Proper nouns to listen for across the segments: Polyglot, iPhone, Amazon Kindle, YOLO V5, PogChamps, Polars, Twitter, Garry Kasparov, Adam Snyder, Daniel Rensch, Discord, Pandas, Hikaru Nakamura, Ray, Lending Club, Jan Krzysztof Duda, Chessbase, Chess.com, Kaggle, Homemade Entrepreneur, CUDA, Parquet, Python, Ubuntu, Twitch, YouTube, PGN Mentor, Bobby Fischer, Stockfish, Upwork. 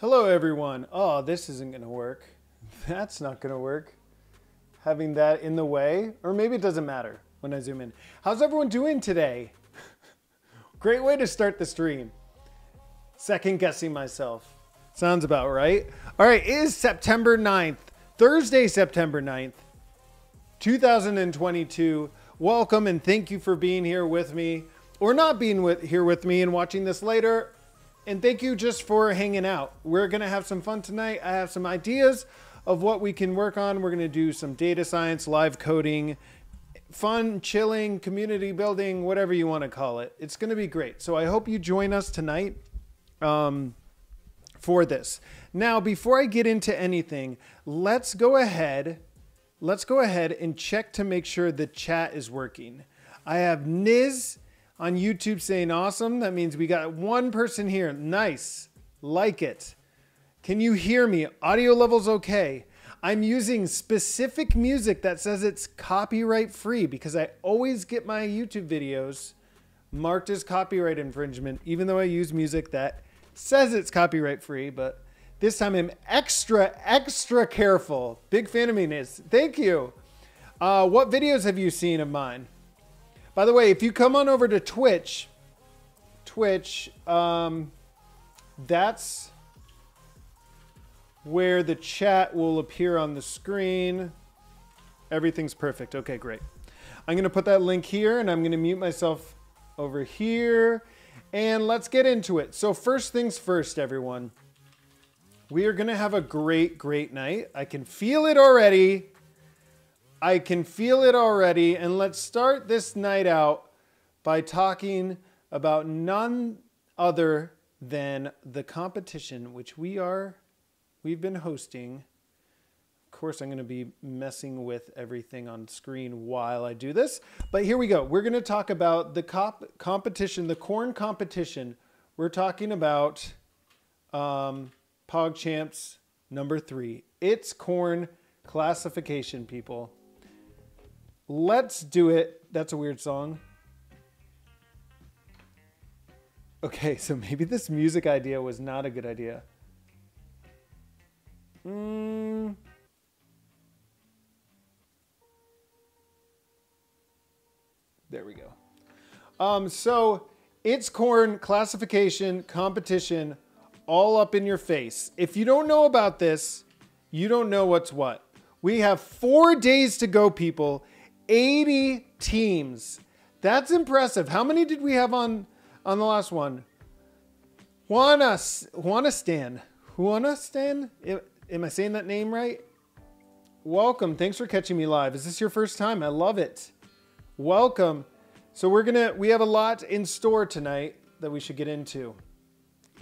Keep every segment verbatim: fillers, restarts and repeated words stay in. Hello everyone. Oh, this isn't gonna work. That's not gonna work. Having that in the way, or maybe it doesn't matter when I zoom in. How's everyone doing today? Great way to start the stream. Second guessing myself. Sounds about right. All right, it is September ninth, Thursday, September ninth, two thousand twenty-two. Welcome and thank you for being here with me, or not being with, here with me and watching this later. And thank you just for hanging out. We're gonna have some fun tonight. I have some ideas of what we can work on. We're gonna do some data science, live coding, fun, chilling, community building, whatever you wanna call it. It's gonna be great. So I hope you join us tonight um, for this. Now, before I get into anything, let's go ahead, let's go ahead and check to make sure the chat is working. I have Niz on YouTube saying awesome. That means we got one person here. Nice, like it. Can you hear me? Audio level's okay. I'm using specific music that says it's copyright free because I always get my YouTube videos marked as copyright infringement, even though I use music that says it's copyright free, but this time I'm extra, extra careful. Big fan of me, Niz. Thank you. Uh, what videos have you seen of mine? By the way, if you come on over to Twitch, Twitch, um, that's where the chat will appear on the screen. Everything's perfect. Okay, great. I'm going to put that link here and I'm going to mute myself over here and let's get into it. So first things first, everyone, we are going to have a great, great night. I can feel it already. I can feel it already, and let's start this night out by talking about none other than the competition, which we are, we've been hosting. Of course, I'm gonna be messing with everything on screen while I do this, but here we go. We're gonna talk about the cop competition, the corn competition. We're talking about um, PogChamps number three. It's corn classification, people. Let's do it. That's a weird song. Okay, so maybe this music idea was not a good idea. Mm. There we go. Um, so it's corn classification competition all up in your face. If you don't know about this, you don't know what's what. We have four days to go, people. eighty teams. That's impressive. How many did we have on, on the last one? Juana, Juana Stan. Juana Stan? Am, am I saying that name right? Welcome. Thanks for catching me live. Is this your first time? I love it. Welcome. So we're gonna, we have a lot in store tonight that we should get into.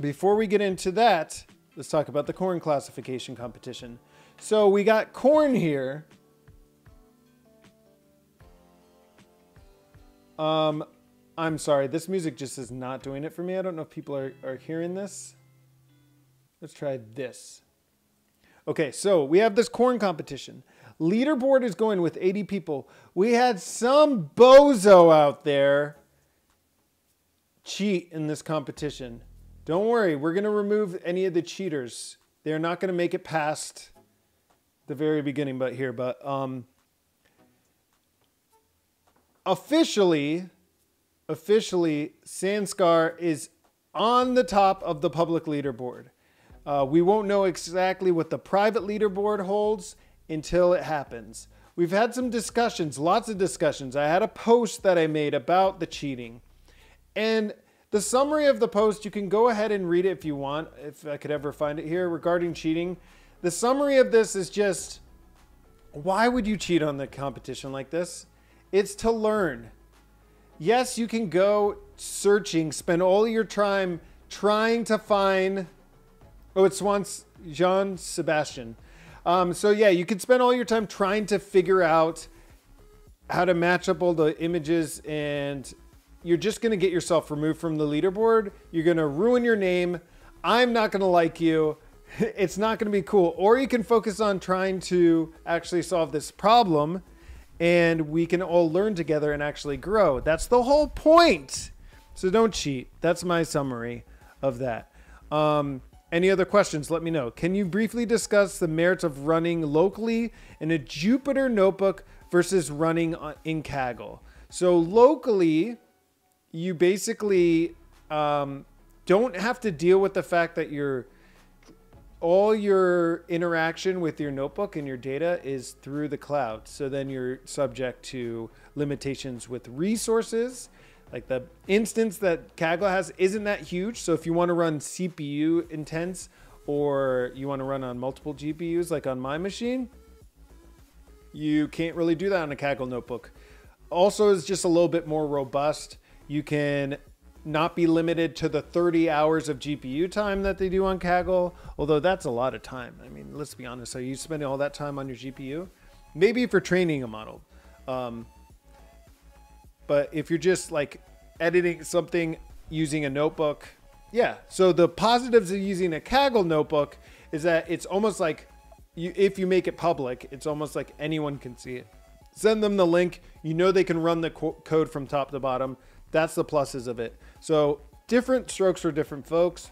Before we get into that, let's talk about the corn classification competition. So we got corn here. Um, I'm sorry, this music just is not doing it for me. I don't know if people are, are hearing this. Let's try this. Okay, so we have this corn competition. Leaderboard is going with eighty people. We had some bozo out there cheat in this competition. Don't worry, we're gonna remove any of the cheaters. They're not gonna make it past the very beginning but here, but um, Officially, officially, Sanskar is on the top of the public leaderboard. Uh, we won't know exactly what the private leaderboard holds until it happens. We've had some discussions, lots of discussions. I had a post that I made about the cheating. And the summary of the post, you can go ahead and read it if you want, if I could ever find it here, regarding cheating. The summary of this is just, why would you cheat on the competition like this? It's to learn. Yes, you can go searching, spend all your time trying to find, oh, it's Swans, Jean Sebastian. Um, so yeah, you can spend all your time trying to figure out how to match up all the images, and you're just gonna get yourself removed from the leaderboard. You're gonna ruin your name. I'm not gonna like you. It's not gonna be cool. Or you can focus on trying to actually solve this problem, and we can all learn together and actually grow. That's the whole point. So don't cheat. That's my summary of that. Um, Any other questions, let me know. Can you briefly discuss the merits of running locally in a Jupyter Notebook versus running in Kaggle? So locally, you basically um, don't have to deal with the fact that your all your interaction with your notebook and your data is through the cloud. So then you're subject to limitations with resources. Like the instance that Kaggle has isn't that huge. So if you want to run C P U intense or you want to run on multiple G P Us, like on my machine, you can't really do that on a Kaggle notebook. Also, it's just a little bit more robust. You can not be limited to the thirty hours of G P U time that they do on Kaggle, although that's a lot of time. I mean, let's be honest. Are you spending all that time on your G P U? Maybe for training a model. Um, But if you're just like editing something using a notebook, yeah. So the positives of using a Kaggle notebook is that it's almost like you, if you make it public, it's almost like anyone can see it. Send them the link. You know they can run the co code from top to bottom. That's the pluses of it. So different strokes for different folks.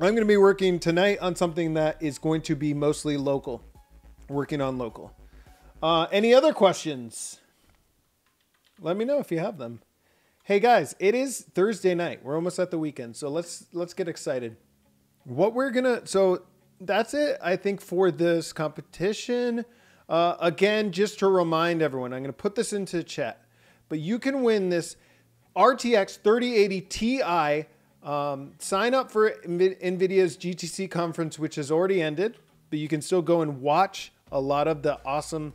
I'm going to be working tonight on something that is going to be mostly local, working on local. Uh, any other questions? Let me know if you have them. Hey guys, it is Thursday night. We're almost at the weekend, so let's let's get excited. What we're gonna so that's it, I think, for this competition. Uh, again, just to remind everyone, I'm gonna put this into chat, but you can win this R T X thirty eighty Ti. Um, sign up for NVIDIA's G T C conference, which has already ended, but you can still go and watch a lot of the awesome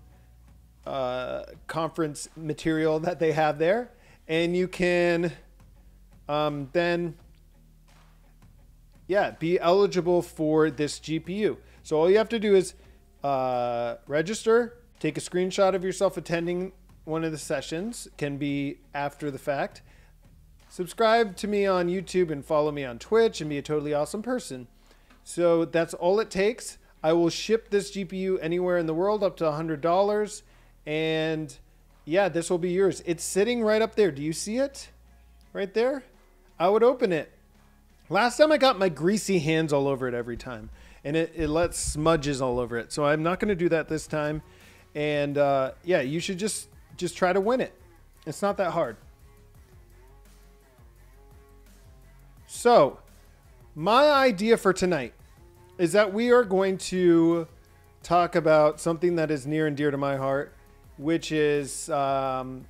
Uh, conference material that they have there, and you can um, then yeah be eligible for this G P U. So all you have to do is uh, register, take a screenshot of yourself attending one of the sessions, can be after the fact, subscribe to me on YouTube and follow me on Twitch, and be a totally awesome person. So that's all it takes. I will ship this G P U anywhere in the world up to one hundred dollars. And yeah, this will be yours. It's sitting right up there. Do you see it? Right there? I would open it. Last time I got my greasy hands all over it every time. And it, it lets smudges all over it. So I'm not going to do that this time. And uh, yeah, you should just, just try to win it. It's not that hard. So my idea for tonight is that we are going to talk about something that is near and dear to my heart, which is um,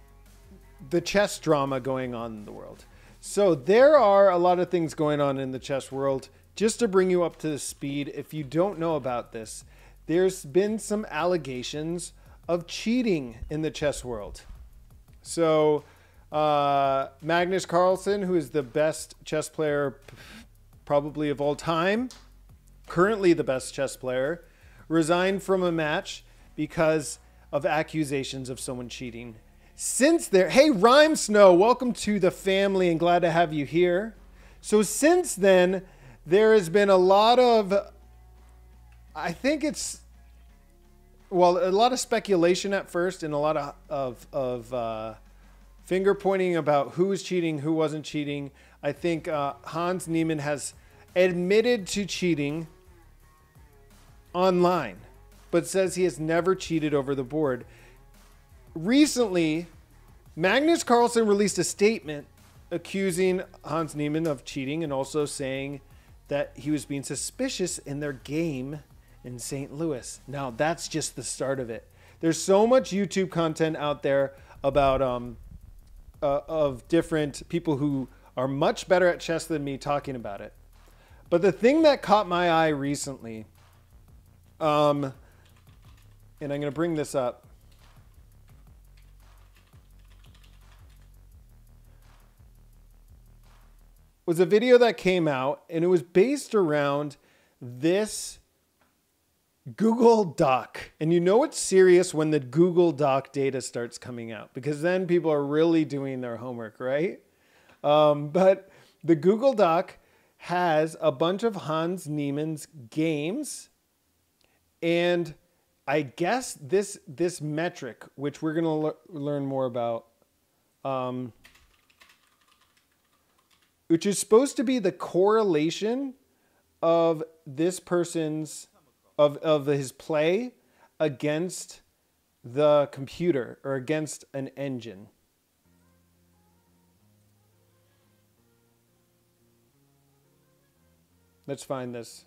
the chess drama going on in the world. So there are a lot of things going on in the chess world. Just to bring you up to the speed, if you don't know about this, there's been some allegations of cheating in the chess world. So uh, Magnus Carlsen, who is the best chess player probably of all time, currently the best chess player, resigned from a match because of accusations of someone cheating. Since there, hey, Rhyme Snow, welcome to the family and glad to have you here. So since then, there has been a lot of, I think it's, well, a lot of speculation at first and a lot of, of, of uh, finger pointing about who was cheating, who wasn't cheating. I think uh, Hans Niemann has admitted to cheating online, but says he has never cheated over the board. Recently, Magnus Carlsen released a statement accusing Hans Niemann of cheating and also saying that he was being suspicious in their game in Saint Louis. Now, that's just the start of it. There's so much YouTube content out there about um, uh, of different people who are much better at chess than me talking about it. But the thing that caught my eye recently, Um, and I'm going to bring this up. Was a video that came out, and it was based around this Google Doc. And you know it's serious when the Google Doc data starts coming out, because then people are really doing their homework, right? Um, but the Google Doc has a bunch of Hans Niemann's games. And I guess this this metric, which we're going to learn more about, um, which is supposed to be the correlation of this person's, of, of his play against the computer or against an engine. Let's find this.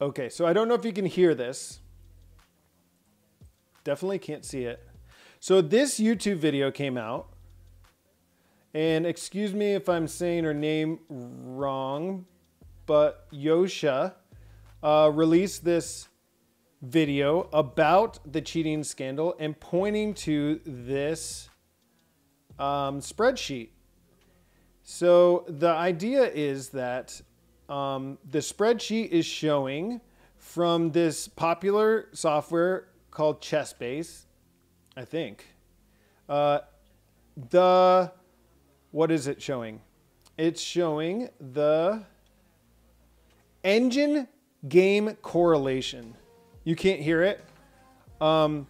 Okay, so I don't know if you can hear this. Definitely can't see it. So this YouTube video came out. And excuse me if I'm saying her name wrong, but Yosha uh, released this video about the cheating scandal and pointing to this um, spreadsheet. So the idea is that um, the spreadsheet is showing from this popular software called Chessbase, I think, uh, the... What is it showing? It's showing the engine game correlation. You can't hear it. Um,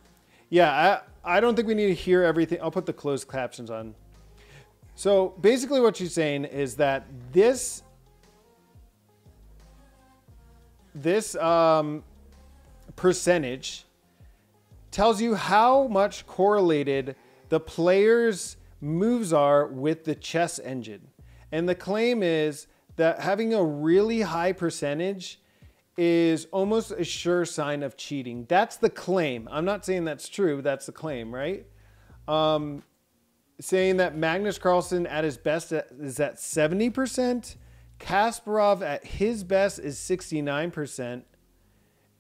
yeah, I, I don't think we need to hear everything. I'll put the closed captions on. So basically what she's saying is that this, this um, percentage tells you how much correlated the player's moves are with the chess engine. And the claim is that having a really high percentage is almost a sure sign of cheating. That's the claim. I'm not saying that's true. That's the claim, right? Um, saying that Magnus Carlsen at his best is at seventy percent. Kasparov at his best is sixty-nine percent.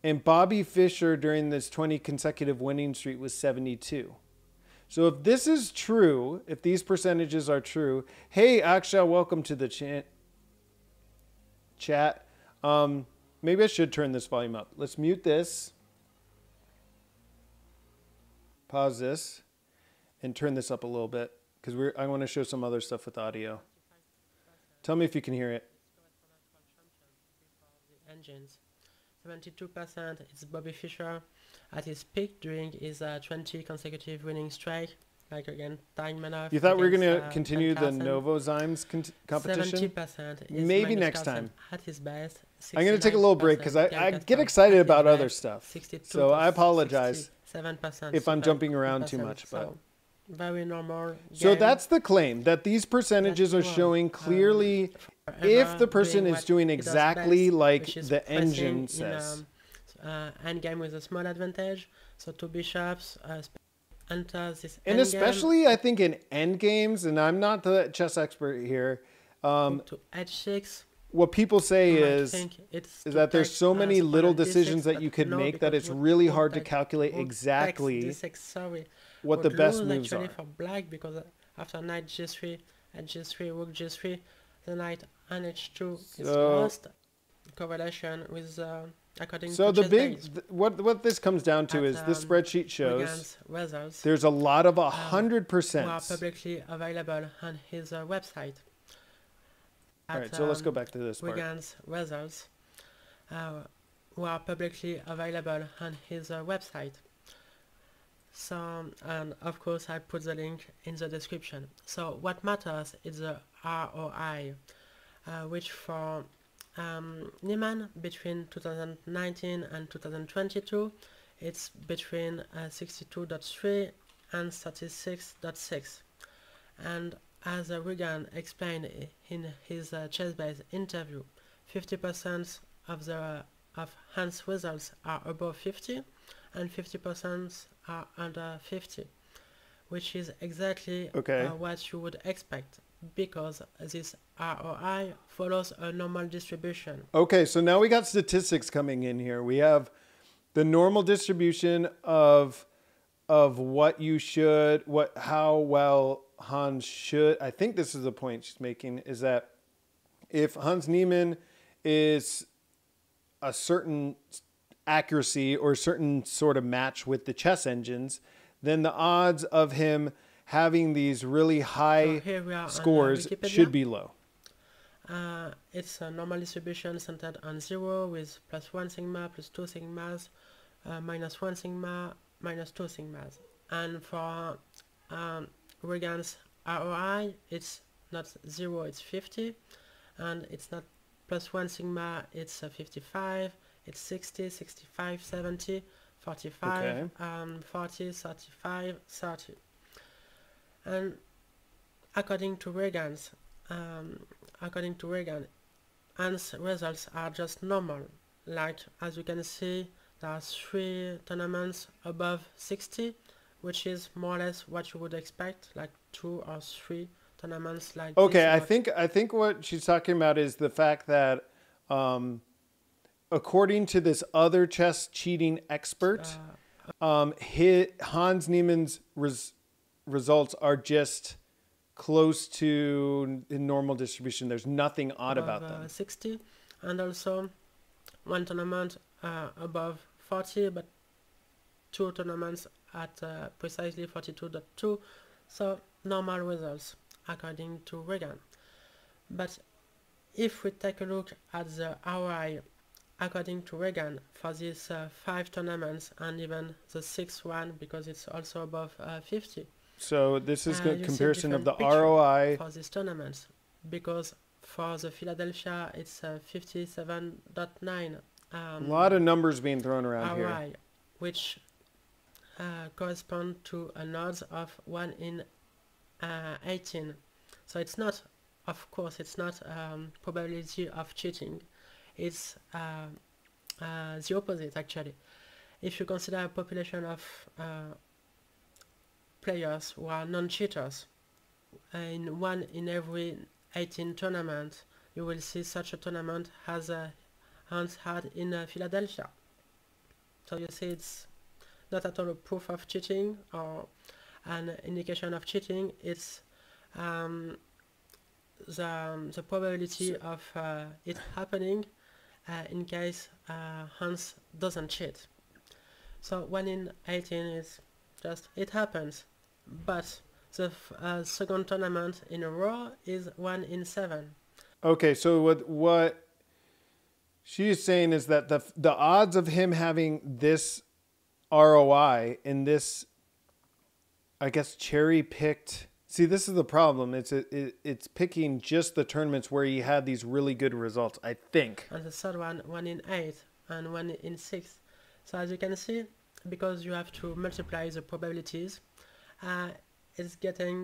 And Bobby Fischer during this twenty consecutive winning streak was seventy-two. So if this is true, if these percentages are true, hey, Aksha, welcome to the ch chat. Um, maybe I should turn this volume up. Let's mute this. Pause this and turn this up a little bit because we're, I want to show some other stuff with audio. Tell me if you can hear it. Engines. seventy-two percent, it's Bobby Fischer at his peak during his uh, twenty consecutive winning streak, like again, time enough. You thought we were going to uh, continue the Novozymes competition? seventy percent. Maybe next time. At his best, I'm going to take a little break because I, I get excited about other stuff. So I apologize if I'm jumping around too much. But. So, very normal. So that's the claim, that these percentages are showing clearly um, if the person doing is doing exactly best, like the engine says. A, uh, endgame with a small advantage, so two bishops uh, enters this and endgame. Especially I think in endgames, and I'm not the chess expert here, um, to h six. What people say is, is that there's so many little decisions that you could make that it's really hard to calculate exactly what the best moves are. For black, because after knight g three and g three, rook g three, the knight and h two is lost. Correlation with uh, according to. So the big th what what this comes down to is this spreadsheet shows there's a lot of a hundred percent are publicly available on his uh, website. At, all right, so let's go back to this part. Wigan's results uh, were publicly available on his uh, website. So, and of course, I put the link in the description. So, what matters is the R O I, uh, which for um, Niemann between two thousand nineteen and two thousand twenty-two, it's between sixty-two point three uh, and thirty-six point six, and as uh, Wigan explained in his uh, Chessbase interview, fifty percent of the uh, of Hans' results are above fifty, and fifty percent are under fifty, which is exactly okay. uh, what you would expect, because this R O I follows a normal distribution. Okay, so now we got statistics coming in here. We have the normal distribution of of what you should, what how well Hans should, I think this is the point she's making, is that if Hans Niemann is a certain accuracy or a certain sort of match with the chess engines, then the odds of him having these really high so scores should be low. Uh, it's a normal distribution centered on zero with plus one sigma, plus two sigmas, uh, minus one sigma, minus two sigmas. And for um, Wigan's R O I, it's not zero, it's fifty, and it's not plus one sigma, it's uh, fifty-five, it's sixty, sixty-five, seventy, forty-five, okay. um, forty, thirty-five, thirty. And according to Regan's, um, according to Regan, Hans' results are just normal. Like, as you can see, there are three tournaments above sixty, which is more or less what you would expect, like two or three tournaments like okay, this. Okay, I think, I think what she's talking about is the fact that um, according to this other chess cheating expert, uh, um, his, Hans Niemann's res, results are just close to the normal distribution. There's nothing odd above, about them. Uh, sixty, and also one tournament uh, above forty, but two tournaments at uh, precisely forty-two point two, so normal results according to Regan. But if we take a look at the R O I according to Regan for these uh, five tournaments, and even the sixth one because it's also above uh, fifty. So this is uh, a comparison of the R O I for these tournaments, because for the Philadelphia it's uh, fifty-seven point nine. Um, a lot of numbers being thrown around R O I, here, which Uh, correspond to an odds of one in eighteen. So it's not, of course, it's not um, probability of cheating. It's uh, uh, the opposite, actually. If you consider a population of uh, players who are non-cheaters, in one in every eighteen tournament, you will see such a tournament as uh, Hans had in uh, Philadelphia. So you see it's not at all a proof of cheating or an indication of cheating. It's um, the, um, the probability of uh, it happening uh, in case uh, Hans doesn't cheat. So one in eighteen is just, it happens. But the f uh, second tournament in a row is one in seven. Okay, so what, what she's saying is that the, the odds of him having this R O I in this, I guess, cherry picked. See, this is the problem. It's it, it, it's picking just the tournaments where he had these really good results, I think. And the third one, one in eight and one in six. So as you can see, because you have to multiply the probabilities, uh, it's getting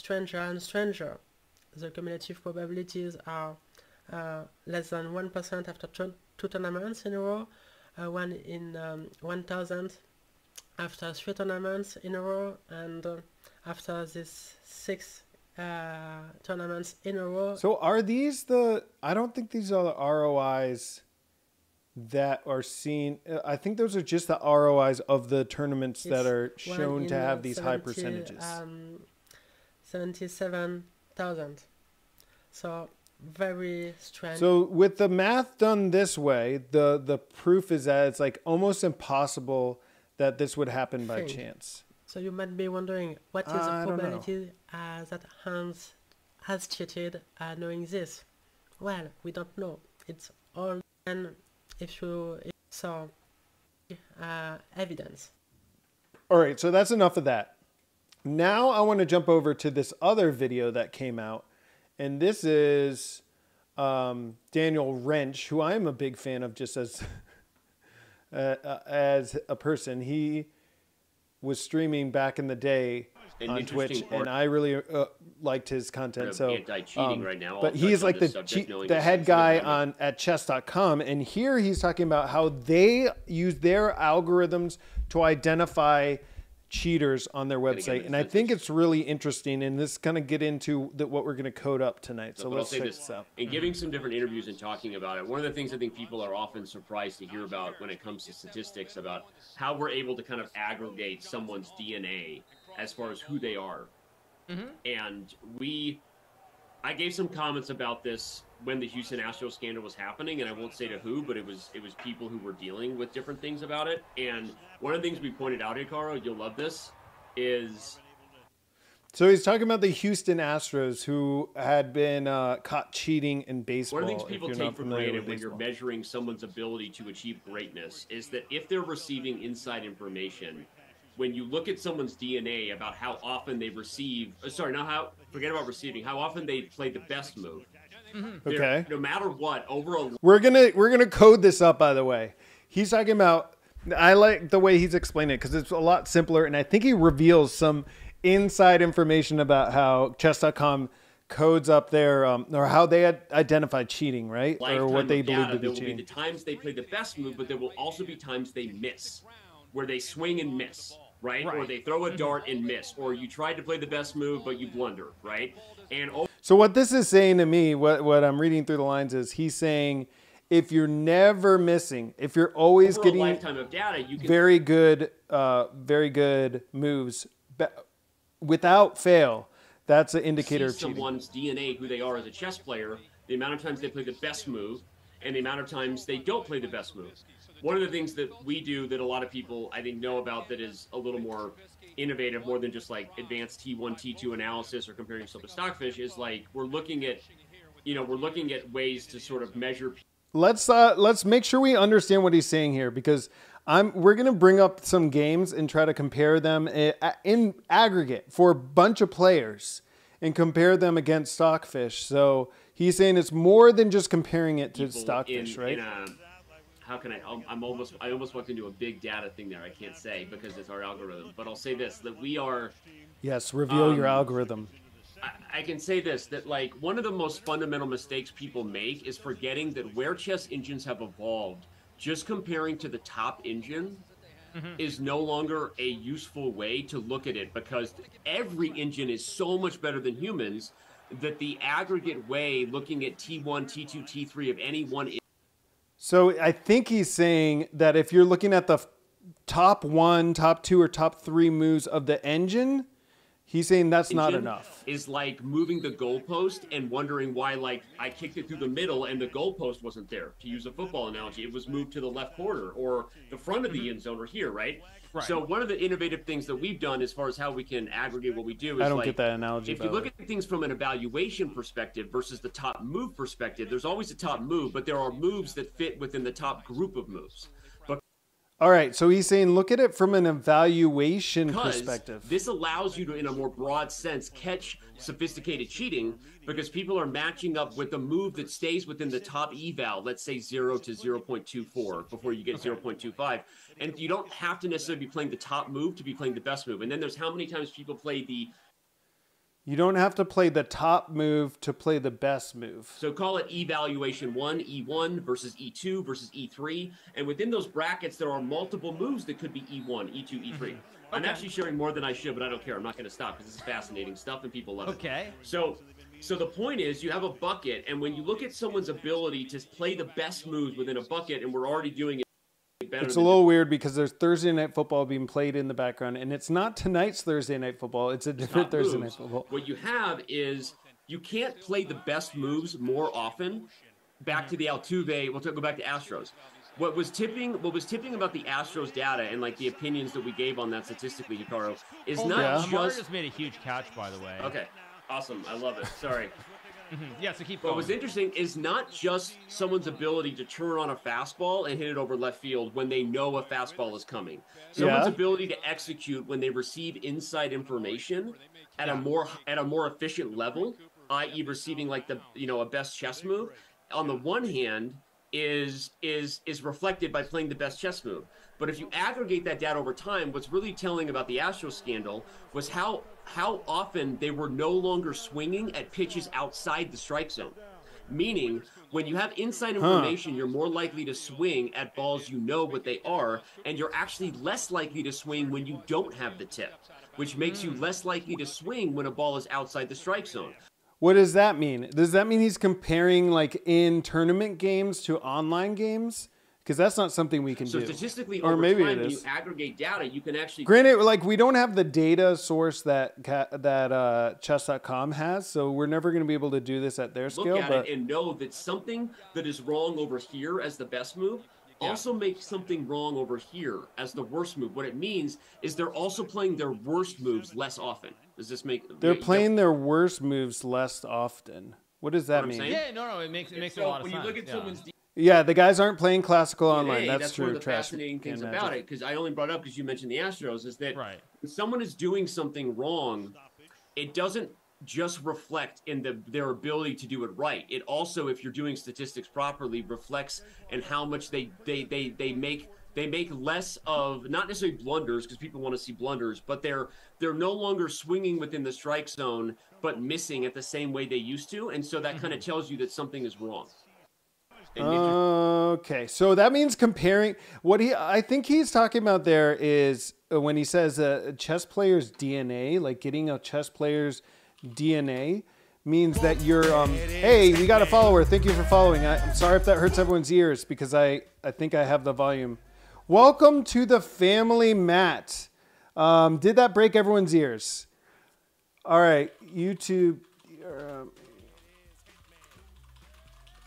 stranger and stranger. The cumulative probabilities are uh, less than one percent after two, two tournaments in a row. Uh, one in um, one thousand after three tournaments in a row, and uh, after this six uh, tournaments in a row. So are these the, I don't think these are the R O Is that are seen. I think those are just the R O Is of the tournaments it's that are shown to have these high percentages. Um, seventy-seven thousand. So very strange. So with the math done this way, the the proof is that it's like almost impossible that this would happen by chance. So you might be wondering, what is the probability uh, that Hans has cheated uh, knowing this? Well, we don't know. It's all then if you saw uh, evidence. All right, so that's enough of that. Now I want to jump over to this other video that came out. And this is um, Daniel Rensch, who I am a big fan of just as, uh, as a person. He was streaming back in the day An on Twitch, and I really uh, liked his content. So, um, right now, but he's like the, subject, the, the head guy on at chess dot com. And here he's talking about how they use their algorithms to identify cheaters on their website, and I think it's really interesting, and this is going to get into the, what we're going to code up tonight. So, so let's check this out. In giving some different interviews and talking about it, one of the things I think people are often surprised to hear about when it comes to statistics about how we're able to kind of aggregate someone's D N A as far as who they are. Mm-hmm. And we, I gave some comments about this when the Houston Astros scandal was happening, and I won't say to who, but it was it was people who were dealing with different things about it. And one of the things we pointed out, Hikaru, you'll love this, is... So he's talking about the Houston Astros, who had been uh, caught cheating in baseball. One of the things people take for granted when you're measuring someone's ability to achieve greatness is that if they're receiving inside information, when you look at someone's D N A about how often they receive, sorry, not how, forget about receiving, how often they play the best move. Mm-hmm. Okay. No matter what, overall. We're gonna we're gonna code this up. By the way, he's talking about. I like the way he's explaining it because it's a lot simpler, and I think he reveals some inside information about how chess dot com codes up their um, or how they had identified cheating, right? Lifetime or what they believe to be cheating. There will be the times they play the best move, but there will also be times they miss, where they swing and miss, right? right? Or they throw a dart and miss, or you tried to play the best move but you blunder, right? And so what this is saying to me, what what I'm reading through the lines is he's saying, if you're never missing, if you're always getting a lifetime of data, you can very good, uh, very good moves without fail. That's an indicator of someone's D N A, who they are as a chess player, the amount of times they play the best move, and the amount of times they don't play the best move. One of the things that we do that a lot of people, I think, know about that is a little more innovative, more than just like advanced T one, T two analysis or comparing yourself to Stockfish, is like we're looking at, you know, we're looking at ways to sort of measure. Let's uh, let's make sure we understand what he's saying here, because I'm we're gonna bring up some games and try to compare them in, in aggregate for a bunch of players and compare them against Stockfish. So he's saying it's more than just comparing it to Stockfish, in, right? In a, how can I? I'm almost I almost walked into a big data thing there. I can't say because it's our algorithm, but I'll say this: that we are. Yes, reveal um, your algorithm. I can say this, that like one of the most fundamental mistakes people make is forgetting that where chess engines have evolved, just comparing to the top engine mm-hmm. is no longer a useful way to look at it, because every engine is so much better than humans that the aggregate way looking at T one, T two, T three of any one. So I think he's saying that if you're looking at the top one, top two, or top three moves of the engine, he's saying that's not enough. Is like moving the goalpost and wondering why, like, I kicked it through the middle and the goalpost wasn't there. To use a football analogy, it was moved to the left corner or the front of the end zone or here, right? Right. So one of the innovative things that we've done as far as how we can aggregate what we do is I don't like, get that analogy. If you look at things from an evaluation perspective versus the top move perspective, there's always a top move, but there are moves that fit within the top group of moves. All right, so he's saying look at it from an evaluation perspective. This allows you to, in a more broad sense, catch sophisticated cheating, because people are matching up with a move that stays within the top eval, let's say zero to zero point two four before you get zero point two five. And you don't have to necessarily be playing the top move to be playing the best move. And then there's how many times people play the... You don't have to play the top move to play the best move. So call it evaluation one, E one versus E two versus E three. And within those brackets, there are multiple moves that could be E one, E two, E three. Okay. I'm actually sharing more than I should, but I don't care. I'm not going to stop because this is fascinating stuff and people love okay. it. Okay. So, so the point is you have a bucket, and when you look at someone's ability to play the best moves within a bucket, and we're already doing it. It's a little weird because there's Thursday Night Football being played in the background, and it's not tonight's Thursday Night Football. It's a different Thursday Night Football. What you have is you can't play the best moves more often. Back to the Altuve, we'll go back to Astros. What was tipping? What was tipping about the Astros data and like the opinions that we gave on that statistically, Hikaru, is oh, not yeah. just. Amar just made a huge couch, by the way. Okay, awesome. I love it. Sorry. Mm-hmm. Yeah, so keep going. What was interesting is not just someone's ability to turn on a fastball and hit it over left field when they know a fastball is coming. Someone's yeah. ability to execute when they receive inside information at a more at a more efficient level, that is receiving like the you know a best chess move, on the one hand is is is reflected by playing the best chess move. But if you aggregate that data over time, what's really telling about the Astros scandal was how how often they were no longer swinging at pitches outside the strike zone. Meaning, when you have inside information, huh. you're more likely to swing at balls you know what they are, and you're actually less likely to swing when you don't have the tip, which makes you less likely to swing when a ball is outside the strike zone. What does that mean? Does that mean he's comparing like in tournament games to online games? Because that's not something we can so do. So statistically, or over maybe time, when you aggregate data, you can actually... Granted, like, we don't have the data source that that uh, chess dot com has, so we're never going to be able to do this at their scale. Look at but... it and know that something that is wrong over here as the best move yeah. also makes something wrong over here as the worst move. What it means is they're also playing their worst moves less often. Does this make... They're make, playing no? their worst moves less often. What does that what mean? Yeah, no, no, it makes, it makes so a lot of sense. When you look at yeah. someone's... Yeah, the guys aren't playing classical online. Today, that's that's true. One of the Trash fascinating things about magic. It, because I only brought up because you mentioned the Astros, is that right. When someone is doing something wrong, it doesn't just reflect in the, their ability to do it right. It also, if you're doing statistics properly, reflects in how much they they they they make they make less of, not necessarily blunders, because people want to see blunders, but they're they're no longer swinging within the strike zone, but missing at the same way they used to, and so that kind of tells you that something is wrong. Okay, so that means comparing what he I think he's talking about there is when he says a uh, chess player's D N A, like getting a chess player's D N A means that you're um hey, we got a follower, thank you for following. I, I'm sorry if that hurts everyone's ears because I I think I have the volume. Welcome to the family, Matt. Um did that break everyone's ears? All right, YouTube. uh,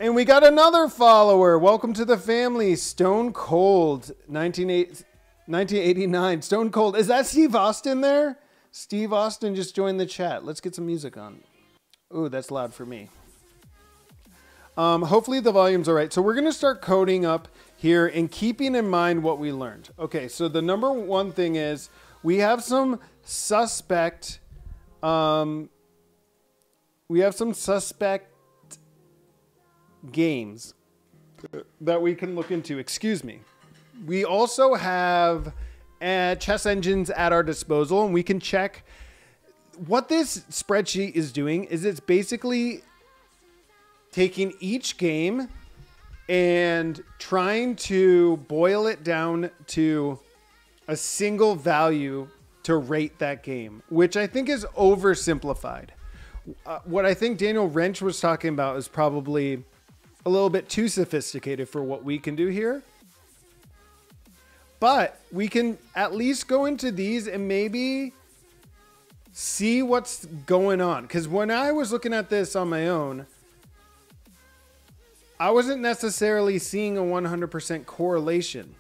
And we got another follower. Welcome to the family, Stone Cold, nineteen eighty-nine. Stone Cold. Is that Steve Austin there? Steve Austin just joined the chat. Let's get some music on. Ooh, that's loud for me. Um, hopefully the volume's all right. So we're going to start coding up here and keeping in mind what we learned. Okay, so the number one thing is we have some suspect... Um, we have some suspect... games that we can look into. Excuse me. We also have uh, chess engines at our disposal, and we can check what this spreadsheet is doing. Is it's basically taking each game and trying to boil it down to a single value to rate that game, which I think is oversimplified. Uh, what I think Daniel Rensch was talking about is probably a little bit too sophisticated for what we can do here, but we can at least go into these and maybe see what's going on. Because when I was looking at this on my own, I wasn't necessarily seeing a one hundred percent correlation.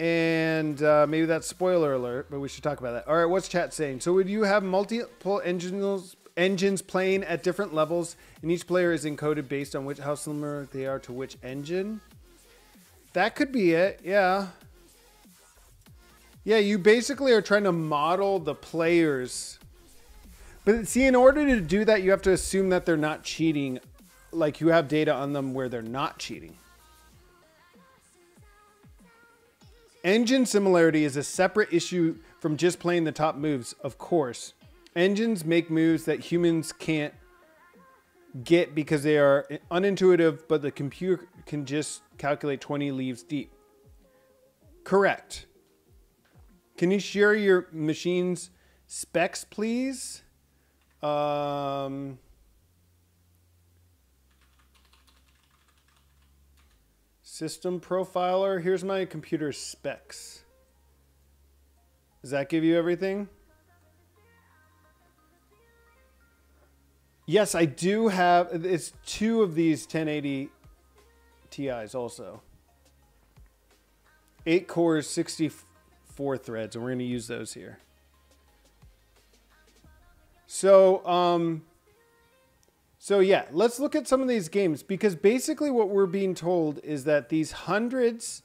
And uh, maybe that's spoiler alert, but we should talk about that. All right, what's chat saying? So would you have multiple engines engines playing at different levels, and each player is encoded based on which how similar they are to which engine? That could be it. Yeah, yeah, you basically are trying to model the players, but see, in order to do that, you have to assume that they're not cheating, like you have data on them where they're not cheating. Engine similarity is a separate issue from just playing the top moves, of course. Engines make moves that humans can't get because they are unintuitive, but the computer can just calculate twenty leaves deep. Correct. Can you share your machine's specs, please? Um, system profiler. Here's my computer's specs. Does that give you everything? Yes, I do have, it's two of these ten eighty T Is also. Eight cores, sixty-four threads, and we're gonna use those here. So, um, so yeah, let's look at some of these games, because basically what we're being told is that these hundreds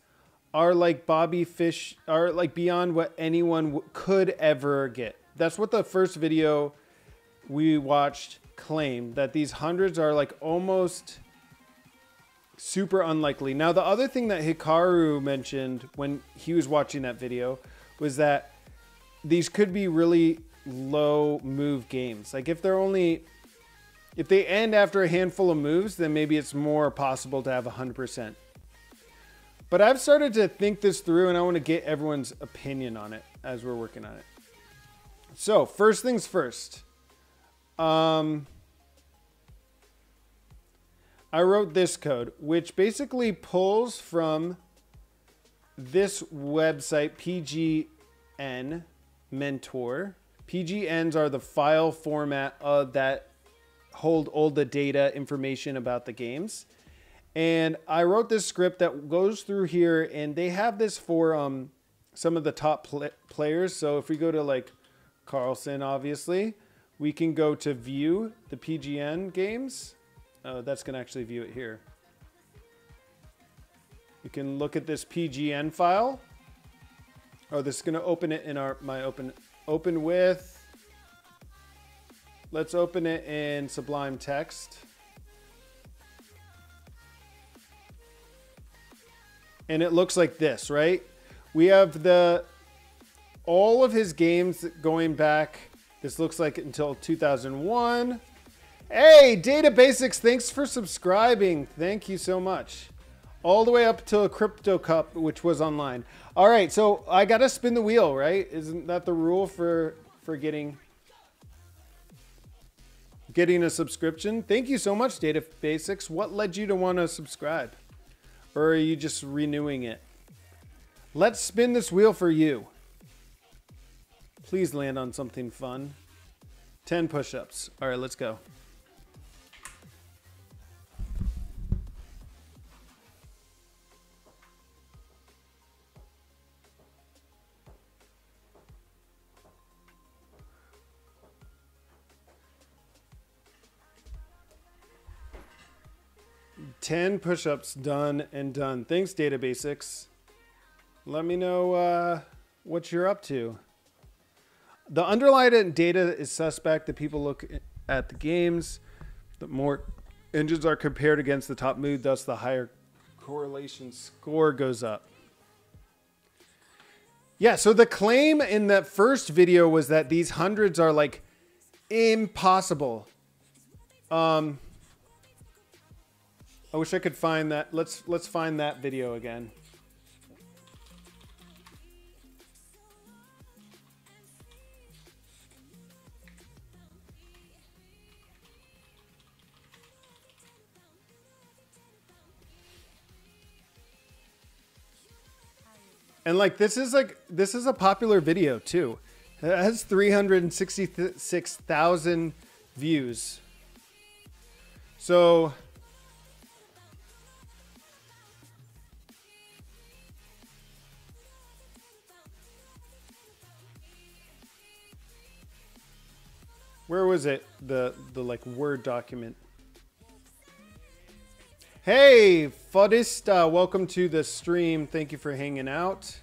are like Bobby Fish, are like beyond what anyone w could ever get. That's what the first video we watched claimed, that these hundreds are like almost super unlikely. Now, the other thing that Hikaru mentioned when he was watching that video was that these could be really low move games. Like if they're only, if they end after a handful of moves, then maybe it's more possible to have one hundred percent. But I've started to think this through, and I want to get everyone's opinion on it as we're working on it. So first things first. Um, I wrote this code, which basically pulls from this website, P G N Mentor. P G Ns are the file format of that hold all the data information about the games. And I wrote this script that goes through here, and they have this for um, some of the top pl- players. So if we go to like Carlsen, obviously, we can go to view the P G N games. Uh, that's going to actually view it here. You can look at this P G N file. Oh, this is going to open it in our, my open, open with. Let's open it in Sublime Text. And it looks like this, right? We have the, all of his games going back. This looks like until two thousand one. Hey, Data Basics, thanks for subscribing. Thank you so much. All the way up to Crypto Cup, which was online. All right, so I got to spin the wheel, right? Isn't that the rule for, for getting, getting a subscription? Thank you so much, Data Basics. What led you to want to subscribe? Or are you just renewing it? Let's spin this wheel for you. Please land on something fun. ten push-ups. All right, let's go. ten push-ups done and done. Thanks, Data Basics. Let me know uh, what you're up to. The underlying data is suspect. The people look at the games. The more engines are compared against the top move, thus the higher correlation score goes up. Yeah, so the claim in that first video was that these hundreds are like impossible. Um, I wish I could find that. Let's, let's find that video again. And like, this is like, this is a popular video too. It has three hundred sixty-six thousand views. So where was it? The, the like Word document. Hey, Fodista, welcome to the stream. Thank you for hanging out.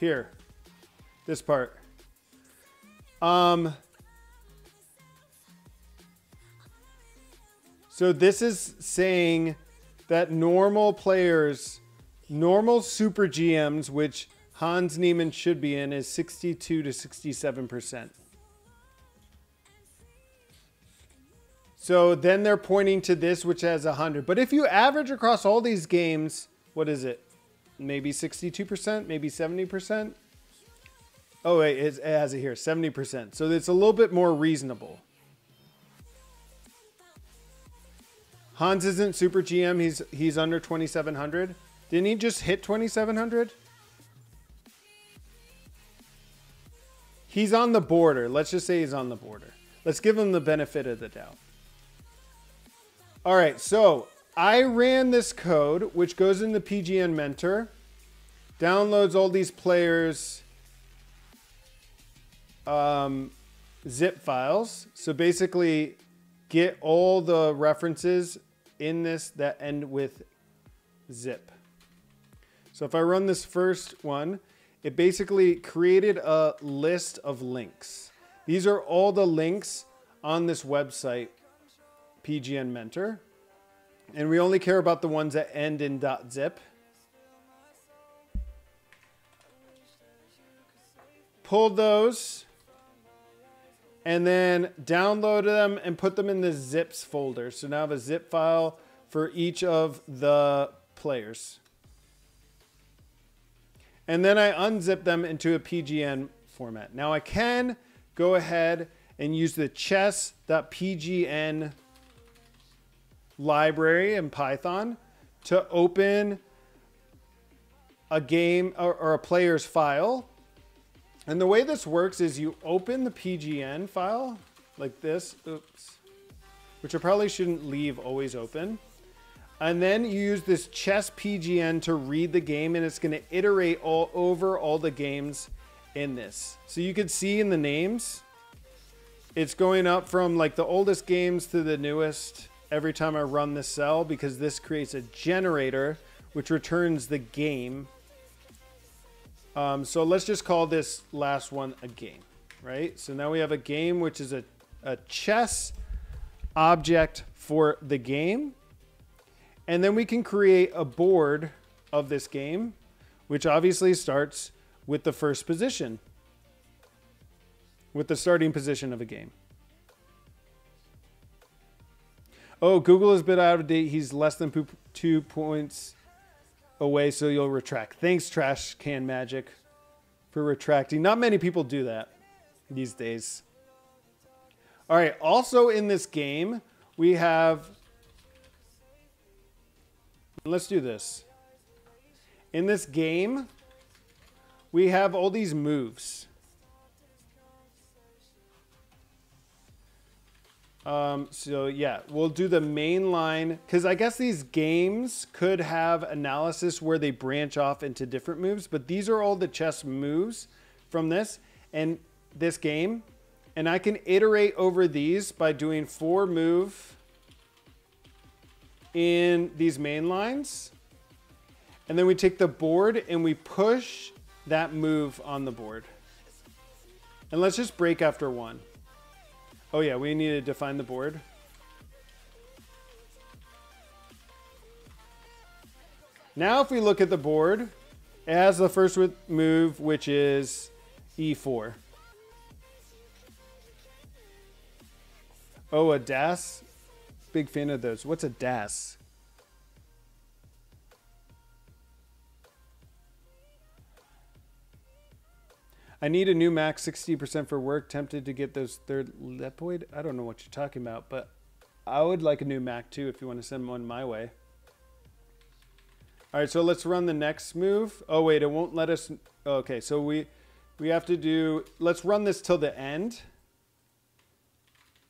Here, this part. Um, so this is saying that normal players, normal super G Ms, which Hans Niemann should be in, is sixty-two to sixty-seven percent. So then they're pointing to this, which has one hundred. But if you average across all these games, what is it? Maybe sixty-two percent, maybe seventy percent. Oh, wait, it has it here, seventy percent. So it's a little bit more reasonable. Hans isn't super G M. He's, he's under twenty-seven hundred. Didn't he just hit twenty-seven hundred? He's on the border. Let's just say he's on the border. Let's give him the benefit of the doubt. All right, so I ran this code, which goes in the P G N Mentor, downloads all these players' um, zip files. So basically, get all the references in this that end with zip. So if I run this first one, it basically created a list of links. These are all the links on this website, P G N Mentor, and we only care about the ones that end in .zip. Pulled those and then downloaded them and put them in the zips folder. So now I have a zip file for each of the players. And then I unzip them into a P G N format. Now I can go ahead and use the chess dot P G N library in Python to open a game or, or a player's file. And the way this works is you open the P G N file like this, oops, which I probably shouldn't leave always open. And then you use this chess P G N to read the game, and it's going to iterate all over all the games in this. So you can see in the names, it's going up from like the oldest games to the newest every time I run this cell, because this creates a generator which returns the game. Um, so let's just call this last one a game, right? So now we have a game, which is a, a chess object for the game. And then we can create a board of this game, which obviously starts with the first position, with the starting position of a game. Oh, Google is a bit out of date. He's less than two points away, so you'll retract. Thanks, Trash Can Magic, for retracting. Not many people do that these days. All right, also in this game, we have... Let's do this. In this game, we have all these moves. Um, so yeah, we'll do the main line, because I guess these games could have analysis where they branch off into different moves, but these are all the chess moves from this and this game. And I can iterate over these by doing four move in these main lines. And then we take the board and we push that move on the board. And let's just break after one. Oh yeah, we need to define the board. Now if we look at the board, it has the first move, which is E four. Oh, a D A S? Big fan of those. What's a D A S? I need a new Mac, sixty percent for work. Tempted to get those third Lepoid. I don't know what you're talking about, but I would like a new Mac too if you want to send one my way. All right, so let's run the next move. Oh wait, it won't let us. Okay, so we we have to do, let's run this till the end.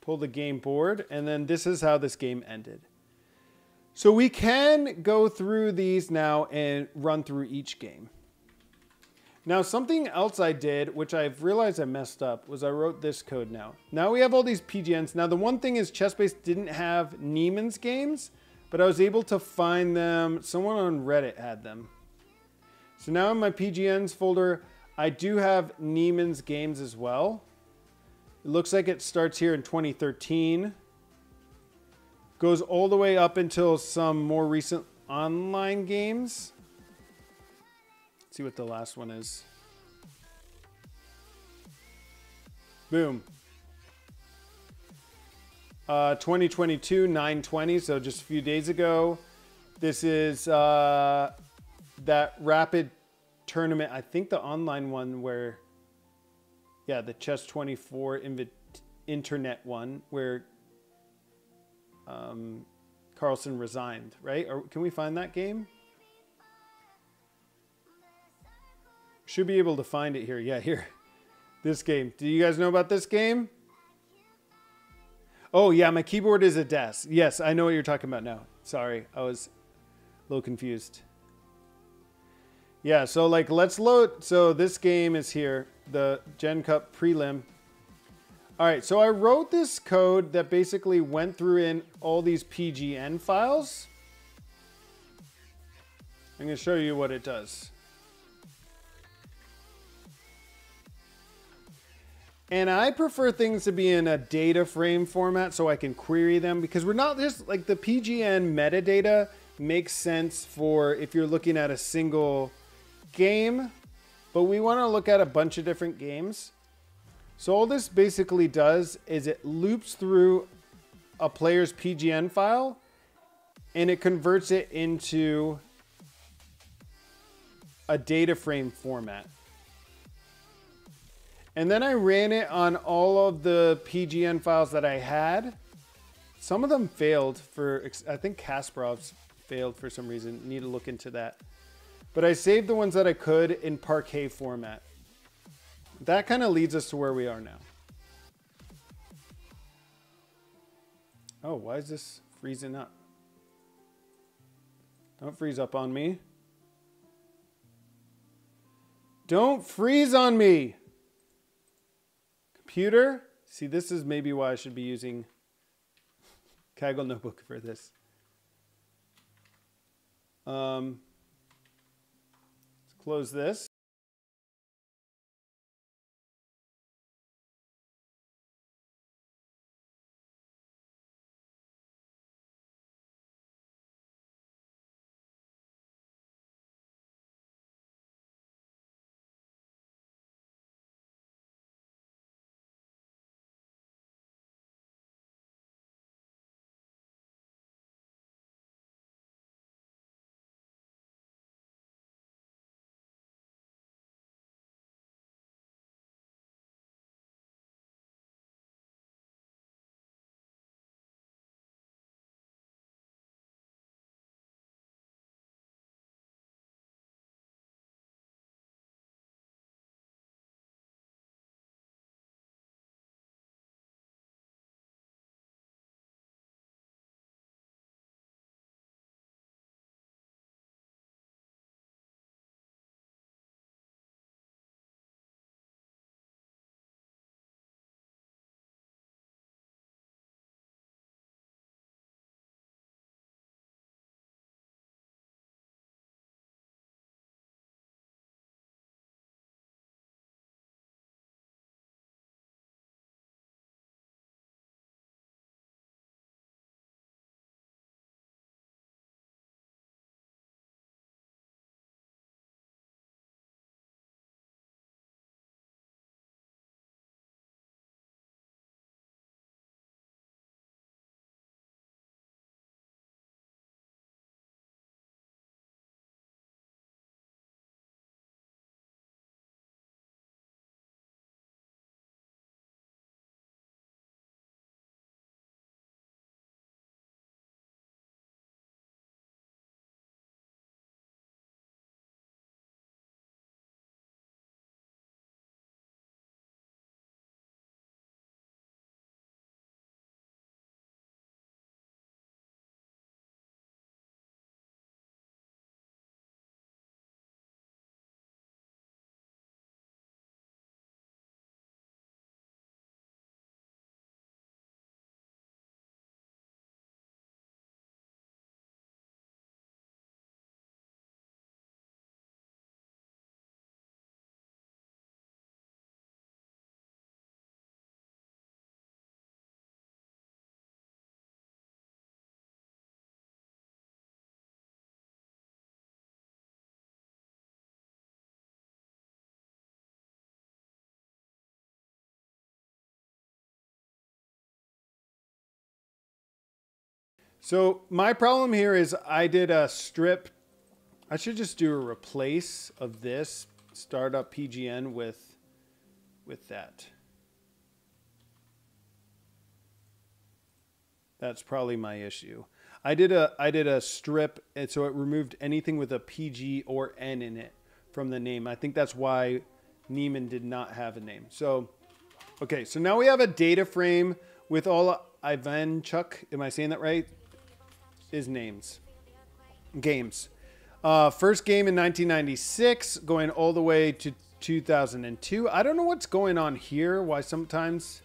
Pull the game board, and then this is how this game ended. So we can go through these now and run through each game. Now something else I did, which I've realized I messed up, was I wrote this code now. Now we have all these P G Ns. Now the one thing is Chessbase didn't have Niemann's games, but I was able to find them. Someone on Reddit had them. So now in my P G Ns folder, I do have Niemann's games as well. It looks like it starts here in twenty thirteen, goes all the way up until some more recent online games. Let's see what the last one is. Boom. Uh, twenty twenty-two, nine twenty, so just a few days ago. This is uh, that rapid tournament, I think the online one where... Yeah, the Chess twenty-four internet one where um, Carlsen resigned, right? Or can we find that game? Should be able to find it here. Yeah, here. This game. Do you guys know about this game? Oh, yeah, my keyboard is a desk. Yes, I know what you're talking about now. Sorry, I was a little confused. Yeah, so like let's load. So this game is here, the Gen Cup prelim. All right, so I wrote this code that basically went through in all these P G N files. I'm gonna show you what it does. And I prefer things to be in a data frame format so I can query them, because we're not just like the P G N metadata makes sense for if you're looking at a single game, but we want to look at a bunch of different games. So all this basically does is it loops through a player's P G N file and it converts it into a data frame format. And then I ran it on all of the P G N files that I had. Some of them failed for, I think Kasparov's failed for some reason. Need to look into that. But I saved the ones that I could in Parquet format. That kind of leads us to where we are now. Oh, why is this freezing up? Don't freeze up on me. Don't freeze on me. Computer. See, this is maybe why I should be using Kaggle notebook for this. Um, let's close this. So my problem here is I did a strip. I should just do a replace of this startup P G N with, with that. That's probably my issue. I did a, I did a strip, and so it removed anything with a P G or N in it from the name. I think that's why Niemann did not have a name. So, okay. So now we have a data frame with all Ivanchuk. Am I saying that right? His names, games. Uh, first game in nineteen ninety-six, going all the way to two thousand two. I don't know what's going on here, why sometimes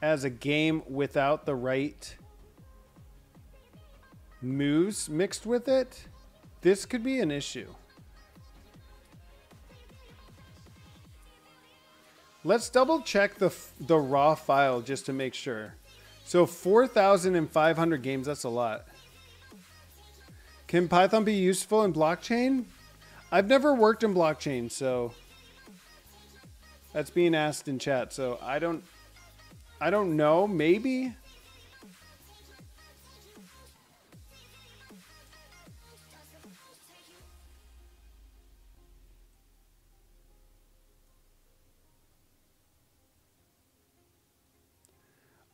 as a game without the right moves mixed with it, this could be an issue. Let's double check the, the raw file just to make sure. So four thousand five hundred games, that's a lot. Can Python be useful in blockchain? I've never worked in blockchain, so that's being asked in chat. So I don't, I don't know, maybe.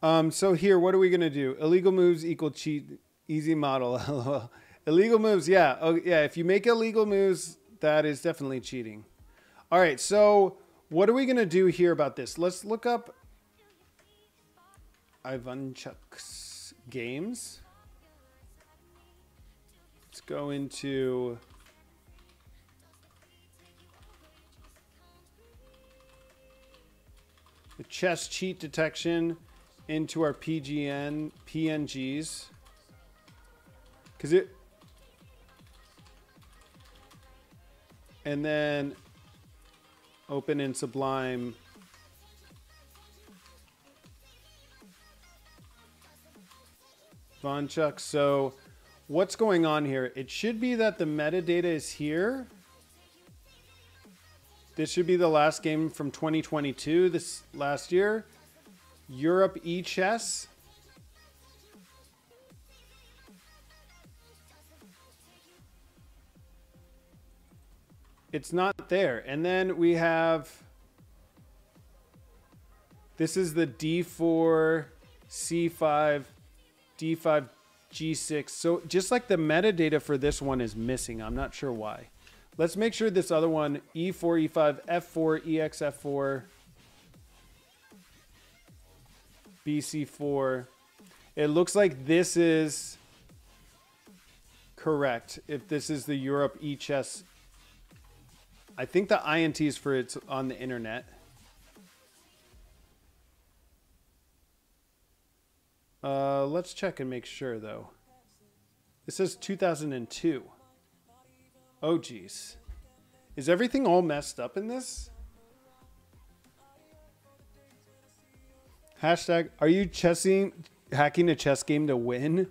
Um, so here, what are we going to do? Illegal moves equal cheat, easy model. Illegal moves. Yeah. Oh yeah. If you make illegal moves, that is definitely cheating. All right. So what are we going to do here about this? Let's look up Ivanchuk's games. Let's go into the chess cheat detection. into our P G N P N Gs, because it, and then open in Sublime. Ivanchuk. So what's going on here? It should be that the metadata is here. This should be the last game from twenty twenty-two, this last year. Europe e-chess. It's not there. And then we have, this is the D four, C five, D five, G six. So just like the metadata for this one is missing. I'm not sure why. Let's make sure this other one, E four, E five, F four, E X, F four, B C four. It looks like this is correct. If this is the Europe e-chess, I think the I N T is for it's on the internet. Uh, let's check and make sure though. It says two thousand two. Oh geez. Is everything all messed up in this? Hashtag, are you chessing, hacking a chess game to win?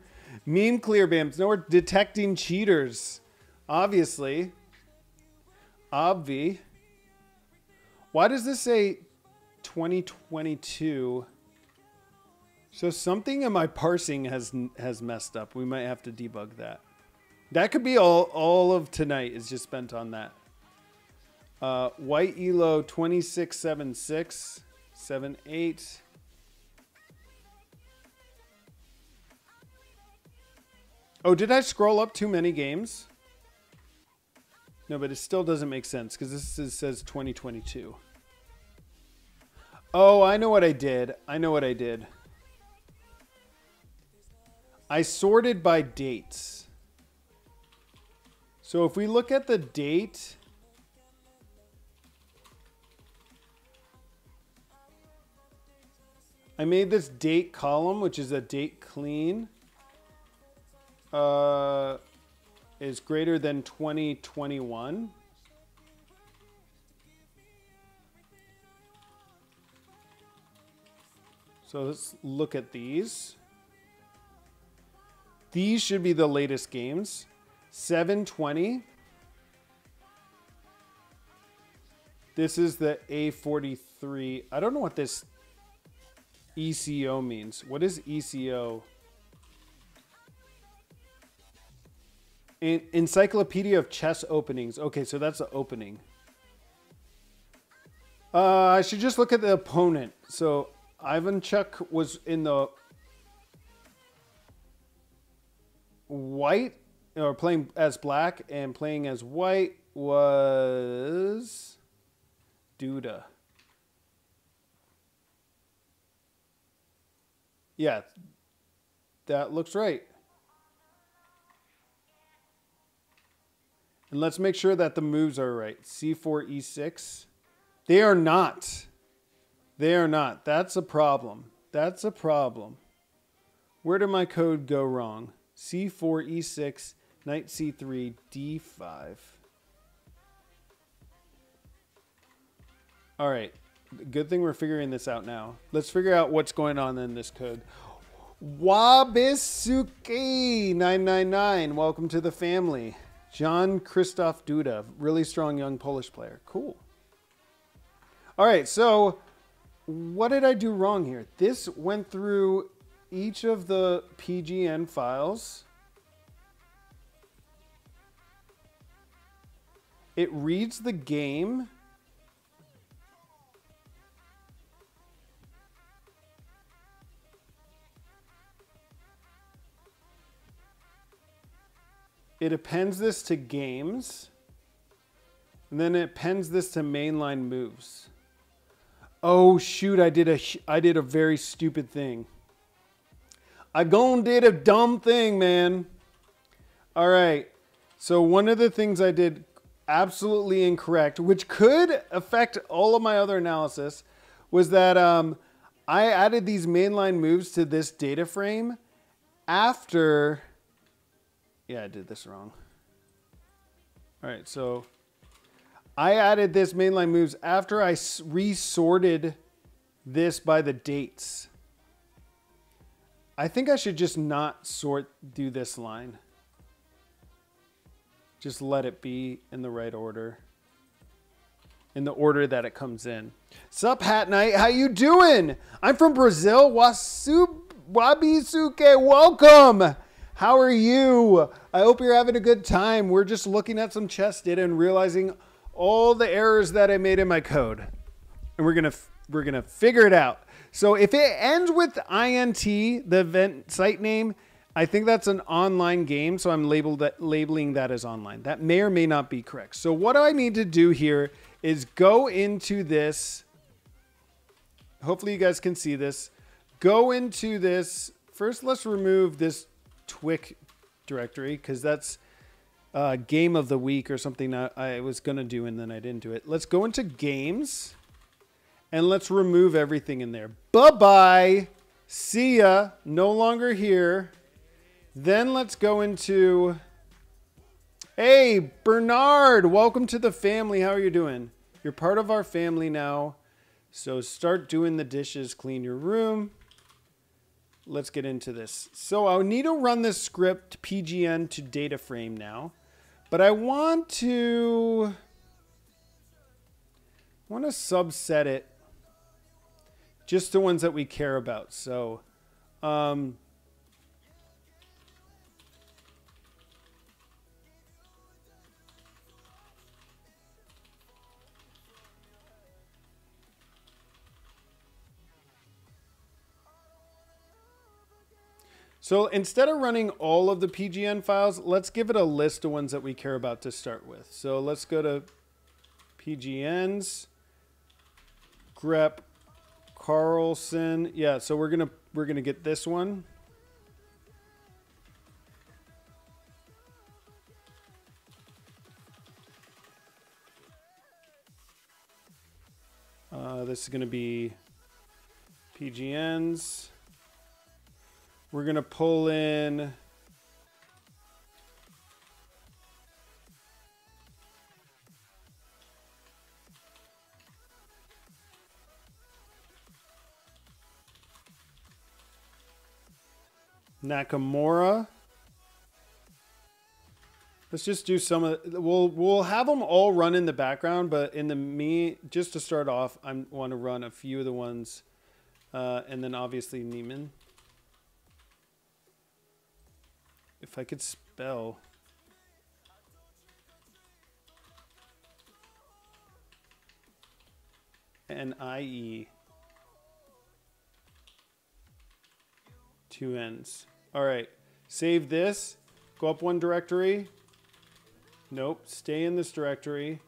Meme clear bams. No, we're detecting cheaters. Obviously. Obvi. Why does this say twenty twenty-two? So something in my parsing has has messed up. We might have to debug that. That could be all, all of tonight is just spent on that. Uh, white E L O twenty-six seventy-six seventy-eight. Oh, did I scroll up too many games? No, but it still doesn't make sense because this is, says twenty twenty-two. Oh, I know what I did. I know what I did. I sorted by dates. So if we look at the date, I made this date column, which is a date clean, uh, is greater than twenty twenty-one. So let's look at these. These should be the latest games. seven twenty. This is the A forty-three. I don't know what this E C O means. What is E C O? En- Encyclopedia of Chess Openings. Okay, so that's the opening. Uh, I should just look at the opponent. So Ivanchuk was in the white, or playing as black, and playing as white was Duda. Yeah, that looks right. And let's make sure that the moves are right. C four, E six. They are not. They are not. That's a problem. That's a problem. Where did my code go wrong? C four, E six, knight C three, D five. All right. Good thing we're figuring this out now. Let's figure out what's going on in this code. Wabisuki nine nine nine. Welcome to the family. Jan Krzysztof Duda, really strong young Polish player. Cool. All right. So what did I do wrong here? This went through each of the P G N files. It reads the game. It appends this to games. And then it appends this to mainline moves. Oh shoot, I did a I did a very stupid thing. I gone did a dumb thing, man. All right. So one of the things I did absolutely incorrect, which could affect all of my other analysis, was that um, I added these mainline moves to this data frame after, yeah, I did this wrong. All right, so I added this mainline moves after I resorted this by the dates. I think I should just not sort through this line. Just let it be in the right order. In the order that it comes in. Sup, Hat Knight, how you doing? I'm from Brazil, Wabisuke, welcome. How are you? I hope you're having a good time. We're just looking at some chess data and realizing all the errors that I made in my code. And we're gonna, we're gonna figure it out. So if it ends with I N T, the event site name, I think that's an online game. So I'm labeled that, labeling that as online. That may or may not be correct. So what I need to do here is go into this. Hopefully you guys can see this. Go into this. First, let's remove this Twic directory because that's uh, game of the week or something that I was going to do and then I didn't do it. Let's go into games. And let's remove everything in there. Bye-bye. See ya. No longer here. Then let's go into... Hey, Bernard. Welcome to the family. How are you doing? You're part of our family now. So start doing the dishes. Clean your room. Let's get into this. So I'll need to run this script P G N to data frame now. But I want to... I want to subset it. Just the ones that we care about. So, um, so instead of running all of the P G N files, let's give it a list of ones that we care about to start with. So let's go to P G Ns, grep, Carlsen. Yeah, so we're gonna we're gonna get this one. Uh, this is gonna be P G Ns. We're gonna pull in Nakamura. Let's just do some of the, we'll we'll have them all run in the background, but in the me just to start off, I want to run a few of the ones, uh, and then obviously Niemann. If I could spell. N I E. Two ends. All right, save this, go up one directory. Nope, stay in this directory.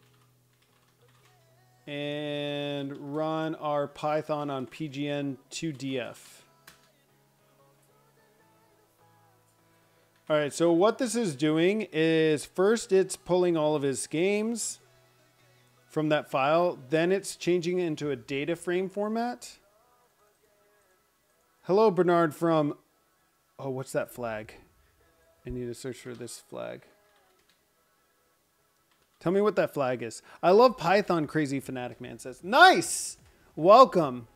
And run our Python on P G N two D F. All right, so what this is doing is first it's pulling all of his games from that file, then it's changing it into a data frame format. Hello, Bernard from... Oh, what's that flag? I need to search for this flag. Tell me what that flag is. I love Python, Crazy Fanatic Man says. Nice! Welcome.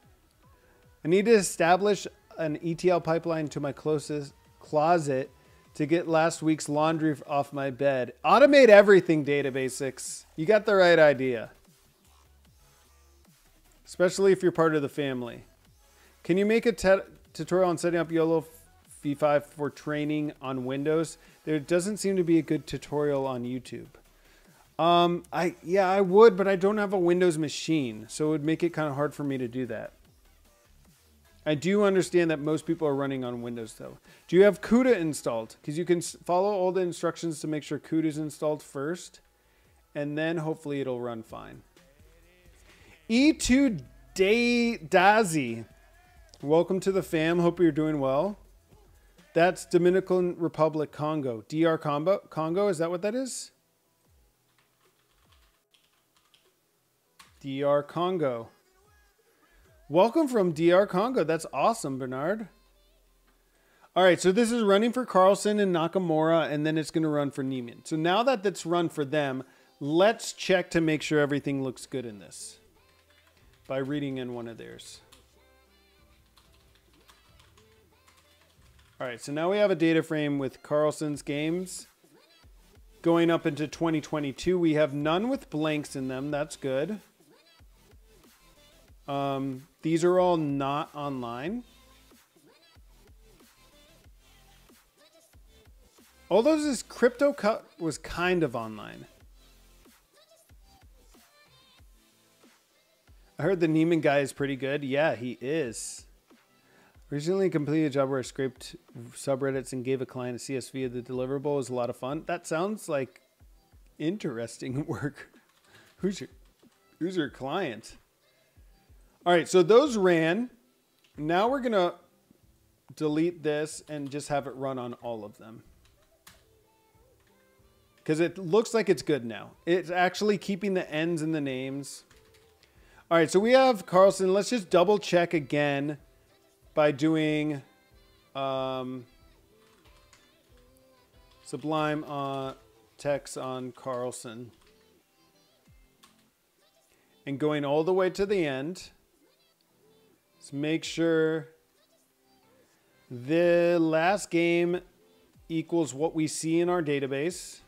I need to establish an E T L pipeline to my closest closet to get last week's laundry off my bed. Automate everything, Data Basics. You got the right idea. Especially if you're part of the family. Can you make a tutorial on setting up YOLO V five for training on Windows? There doesn't seem to be a good tutorial on YouTube. Um, I yeah, I would, but I don't have a Windows machine, so it would make it kind of hard for me to do that. I do understand that most people are running on Windows, though. Do you have CUDA installed? Because you can follow all the instructions to make sure CUDA is installed first, and then hopefully it'll run fine. E two Dazi. Welcome to the fam. Hope you're doing well. That's Dominican Republic, Congo. D R Combo, Congo, is that what that is? D R Congo. Welcome from D R Congo. That's awesome, Bernard. All right, so this is running for Carlsen and Nakamura, and then it's going to run for Niemann. So now that that's run for them, let's check to make sure everything looks good in this by reading in one of theirs. All right, so now we have a data frame with Carlsen's games. Going up into twenty twenty-two, we have none with blanks in them. That's good. Um, these are all not online. Although this Crypto Cup was kind of online. I heard the Niemann guy is pretty good. Yeah, he is. Recently completed a job where I scraped subreddits and gave a client a C S V of the deliverable. It was a lot of fun. That sounds like interesting work. Who's your, who's your client? All right, so those ran. Now we're going to delete this and just have it run on all of them. Because it looks like it's good now. It's actually keeping the ends in the names. All right, so we have Carlsen. Let's just double check again by doing um, Sublime uh, text on Carlsen. And going all the way to the end. Let's make sure the last game equals what we see in our database,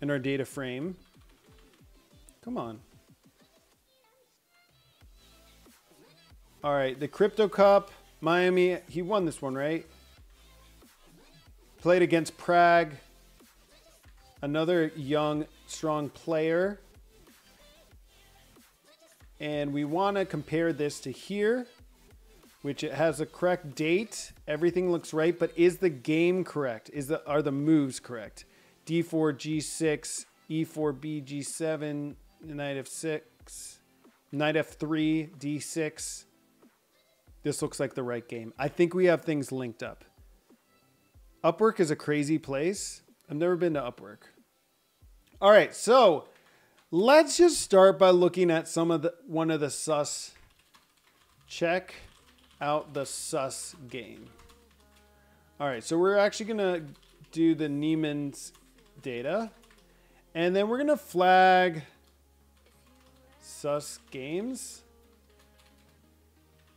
in our data frame. Come on. All right, the Crypto Cup, Miami, he won this one, right? Played against Prague, another young, strong player. And we want to compare this to here, which it has a correct date. Everything looks right, but is the game correct? Is the are the moves correct? D four, G six, E four, B, G seven, Knight F six, Knight F three, D six. This looks like the right game. I think we have things linked up. Upwork is a crazy place. I've never been to Upwork. All right, so let's just start by looking at some of the one of the sus. Check out the sus game. All right, so we're actually gonna do the Niemann's data, and then we're gonna flag sus games,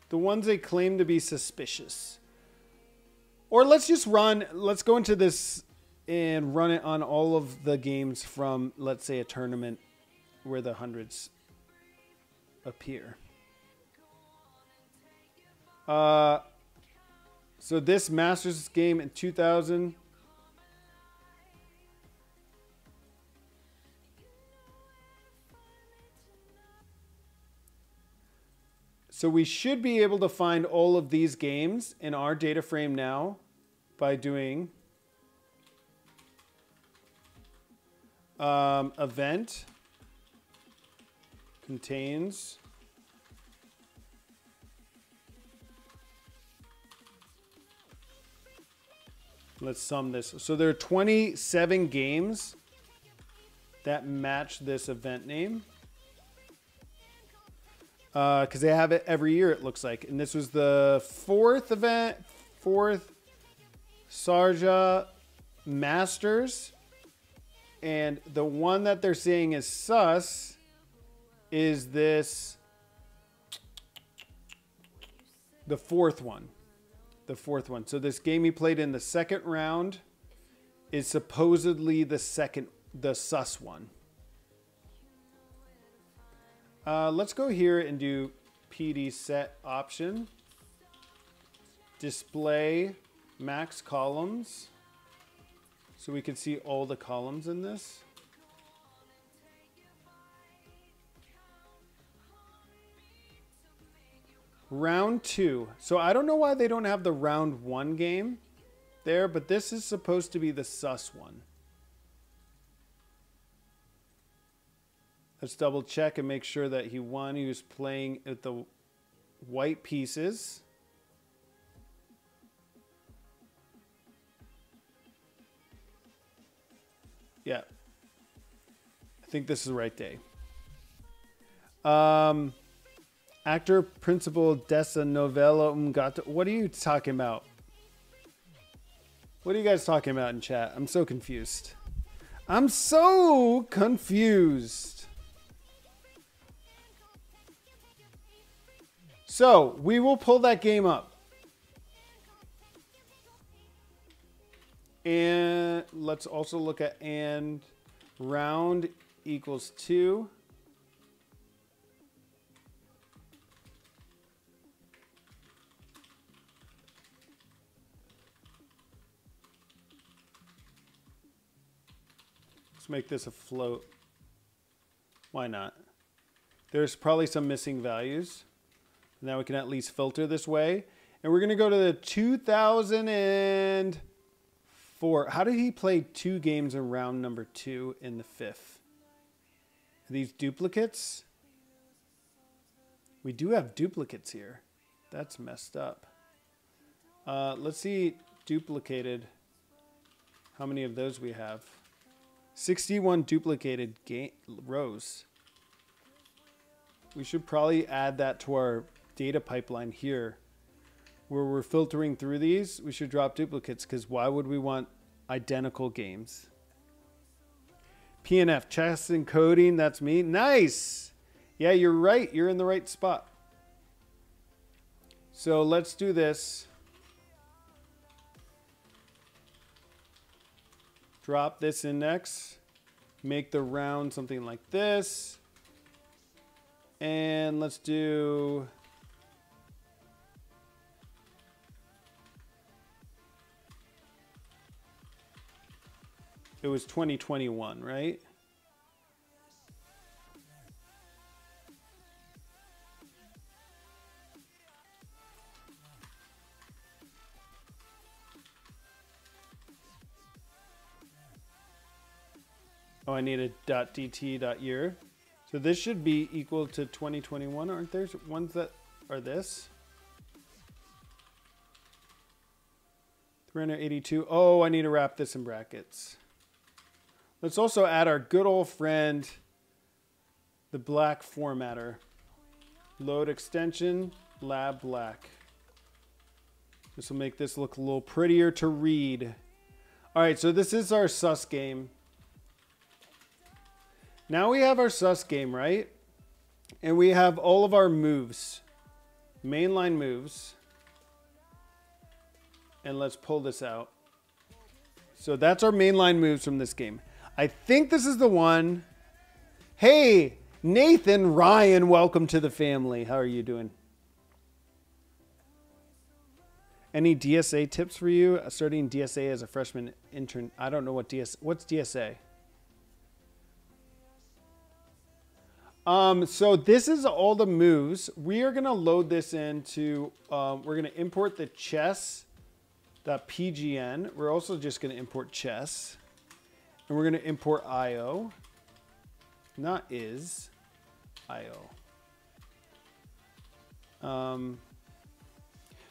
the ones they claim to be suspicious. Or let's just run. Let's go into this and run it on all of the games from, let's say, a tournament where the hundreds appear. Uh, so this Masters game in two thousand. So we should be able to find all of these games in our data frame now by doing um, event. Contains let's sum this. So there are twenty-seven games that match this event name uh because they have it every year, it looks like. And this was the fourth event, fourth Sarja Masters, and the one that they're saying is sus is this the fourth one the fourth one so this game he played in the second round is supposedly the second the sus one. Uh, let's go here and do P D set option, display max columns, so we can see all the columns in this. Round two. So I don't know why they don't have the round one game there, but this is supposed to be the sus one. Let's double check and make sure that he won. He was playing at the white pieces. Yeah. I think this is the right day. Um... Actor principal dessa novela umgato. What are you talking about? What are you guys talking about in chat? I'm so confused. I'm so confused. So we will pull that game up. And let's also look at and round equals two. Let's make this a float. Why not? There's probably some missing values. Now we can at least filter this way. And we're going to go to the two thousand four. How did he play two games in round number two in the fifth? Are these duplicates? We do have duplicates here. That's messed up. Uh, let's see duplicated. How many of those we have? sixty-one duplicated game rows. We should probably add that to our data pipeline here where we're filtering through these. We should drop duplicates because why would we want identical games? P N F, chess and coding, that's me. Nice. Yeah, you're right. You're in the right spot. So let's do this. Drop this index. Make the round something like this. And let's do it was twenty twenty-one, right? Oh, I need a .dt.year. So this should be equal to twenty twenty-one. Aren't there ones that are this? three eighty-two. Oh, I need to wrap this in brackets. Let's also add our good old friend, the black formatter. Load extension, lab black. This will make this look a little prettier to read. All right, so this is our sus game. Now we have our sus game, right? And we have all of our moves, mainline moves. And let's pull this out. So that's our mainline moves from this game. I think this is the one. Hey, Nathan Ryan, welcome to the family. How are you doing? Any D S A tips for you? Starting D S A as a freshman intern. I don't know what D S A, what's D S A? Um, so this is all the moves. We are going to load this into, um, we're going to import the chess.pgn. We're also just going to import chess and we're going to import I O, not is I O. Um,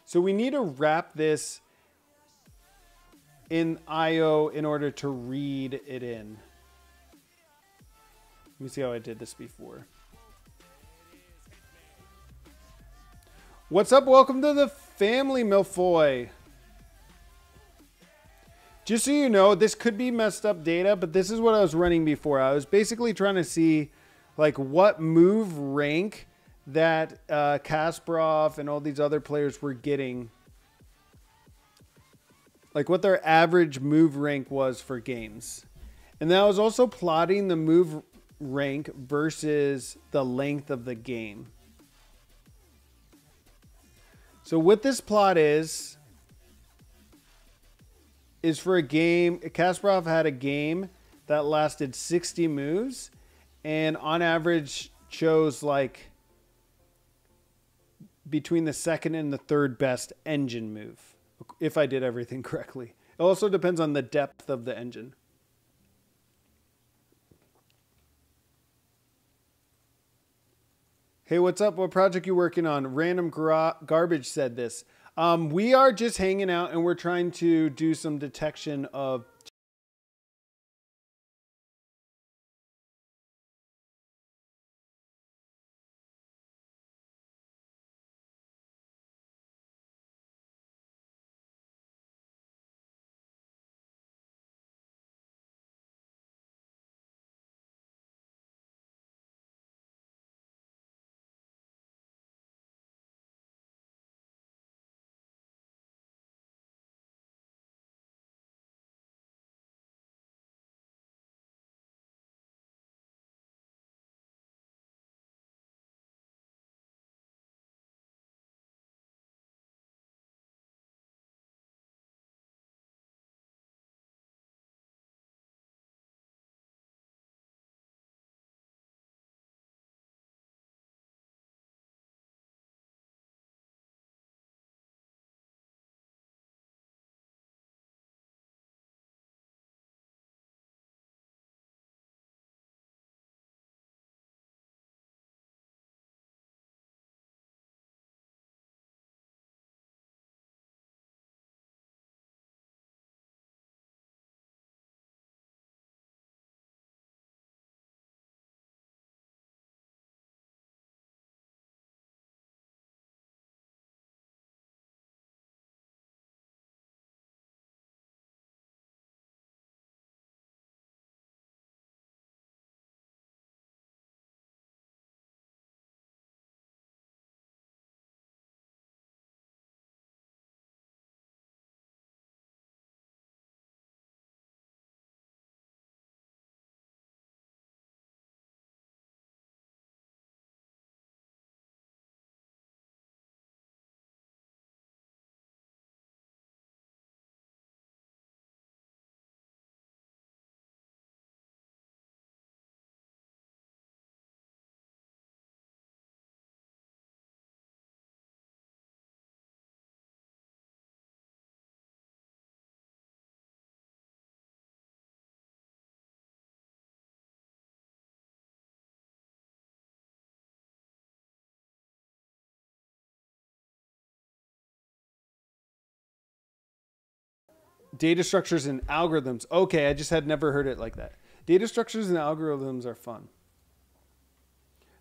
so we need to wrap this in I O in order to read it in. Let me see how I did this before. What's up? Welcome to the family, Milfoy. Just so you know, this could be messed up data, but this is what I was running before. I was basically trying to see like what move rank that uh, Kasparov and all these other players were getting. Like what their average move rank was for games. And then I was also plotting the move rank versus the length of the game. So what this plot is, is for a game, Kasparov had a game that lasted sixty moves and on average chose like between the second and the third best engine move, if I did everything correctly. It also depends on the depth of the engine. Hey, what's up? What project you working on? Random gar garbage said this. Um, we are just hanging out and we're trying to do some detection of Data structures and algorithms. Okay, I just had never heard it like that. Data structures and algorithms are fun.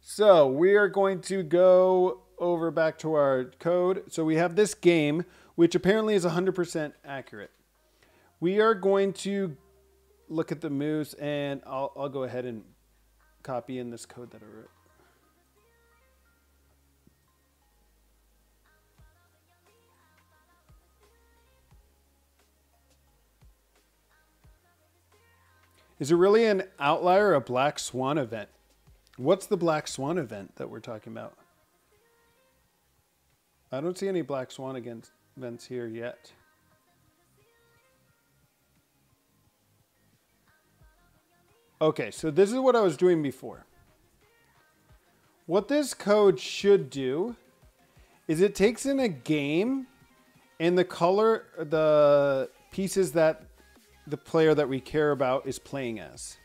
So we are going to go over back to our code. So we have this game, which apparently is one hundred percent accurate. We are going to look at the moves, and I'll, I'll go ahead and copy in this code that I wrote. Is it really an outlier or a black swan event? What's the black swan event that we're talking about? I don't see any black swan events here yet. Okay, so this is what I was doing before. What this code should do is it takes in a game and the color, the pieces that the player that we care about is playing as.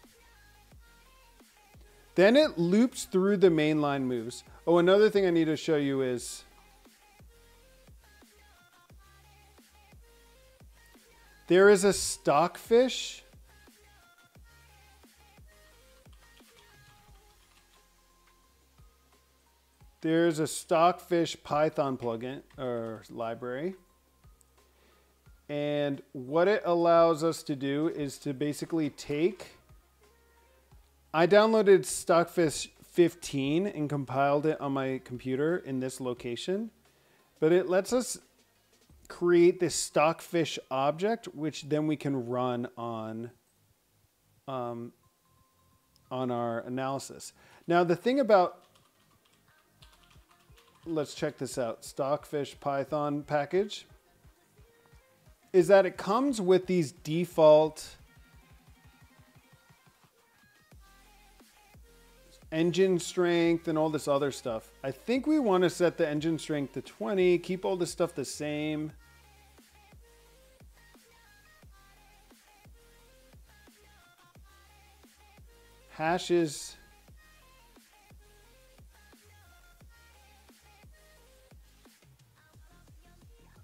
Then it loops through the mainline moves. Oh, another thing I need to show you is there is a Stockfish. There's a Stockfish Python plugin or library. And what it allows us to do is to basically take, I downloaded Stockfish fifteen and compiled it on my computer in this location, but it lets us create this Stockfish object, which then we can run on, um, on our analysis. Now the thing about, let's check this out, Stockfish Python package, is that it comes with these default engine strength and all this other stuff. I think we want to set the engine strength to twenty, keep all this stuff the same. Hashes.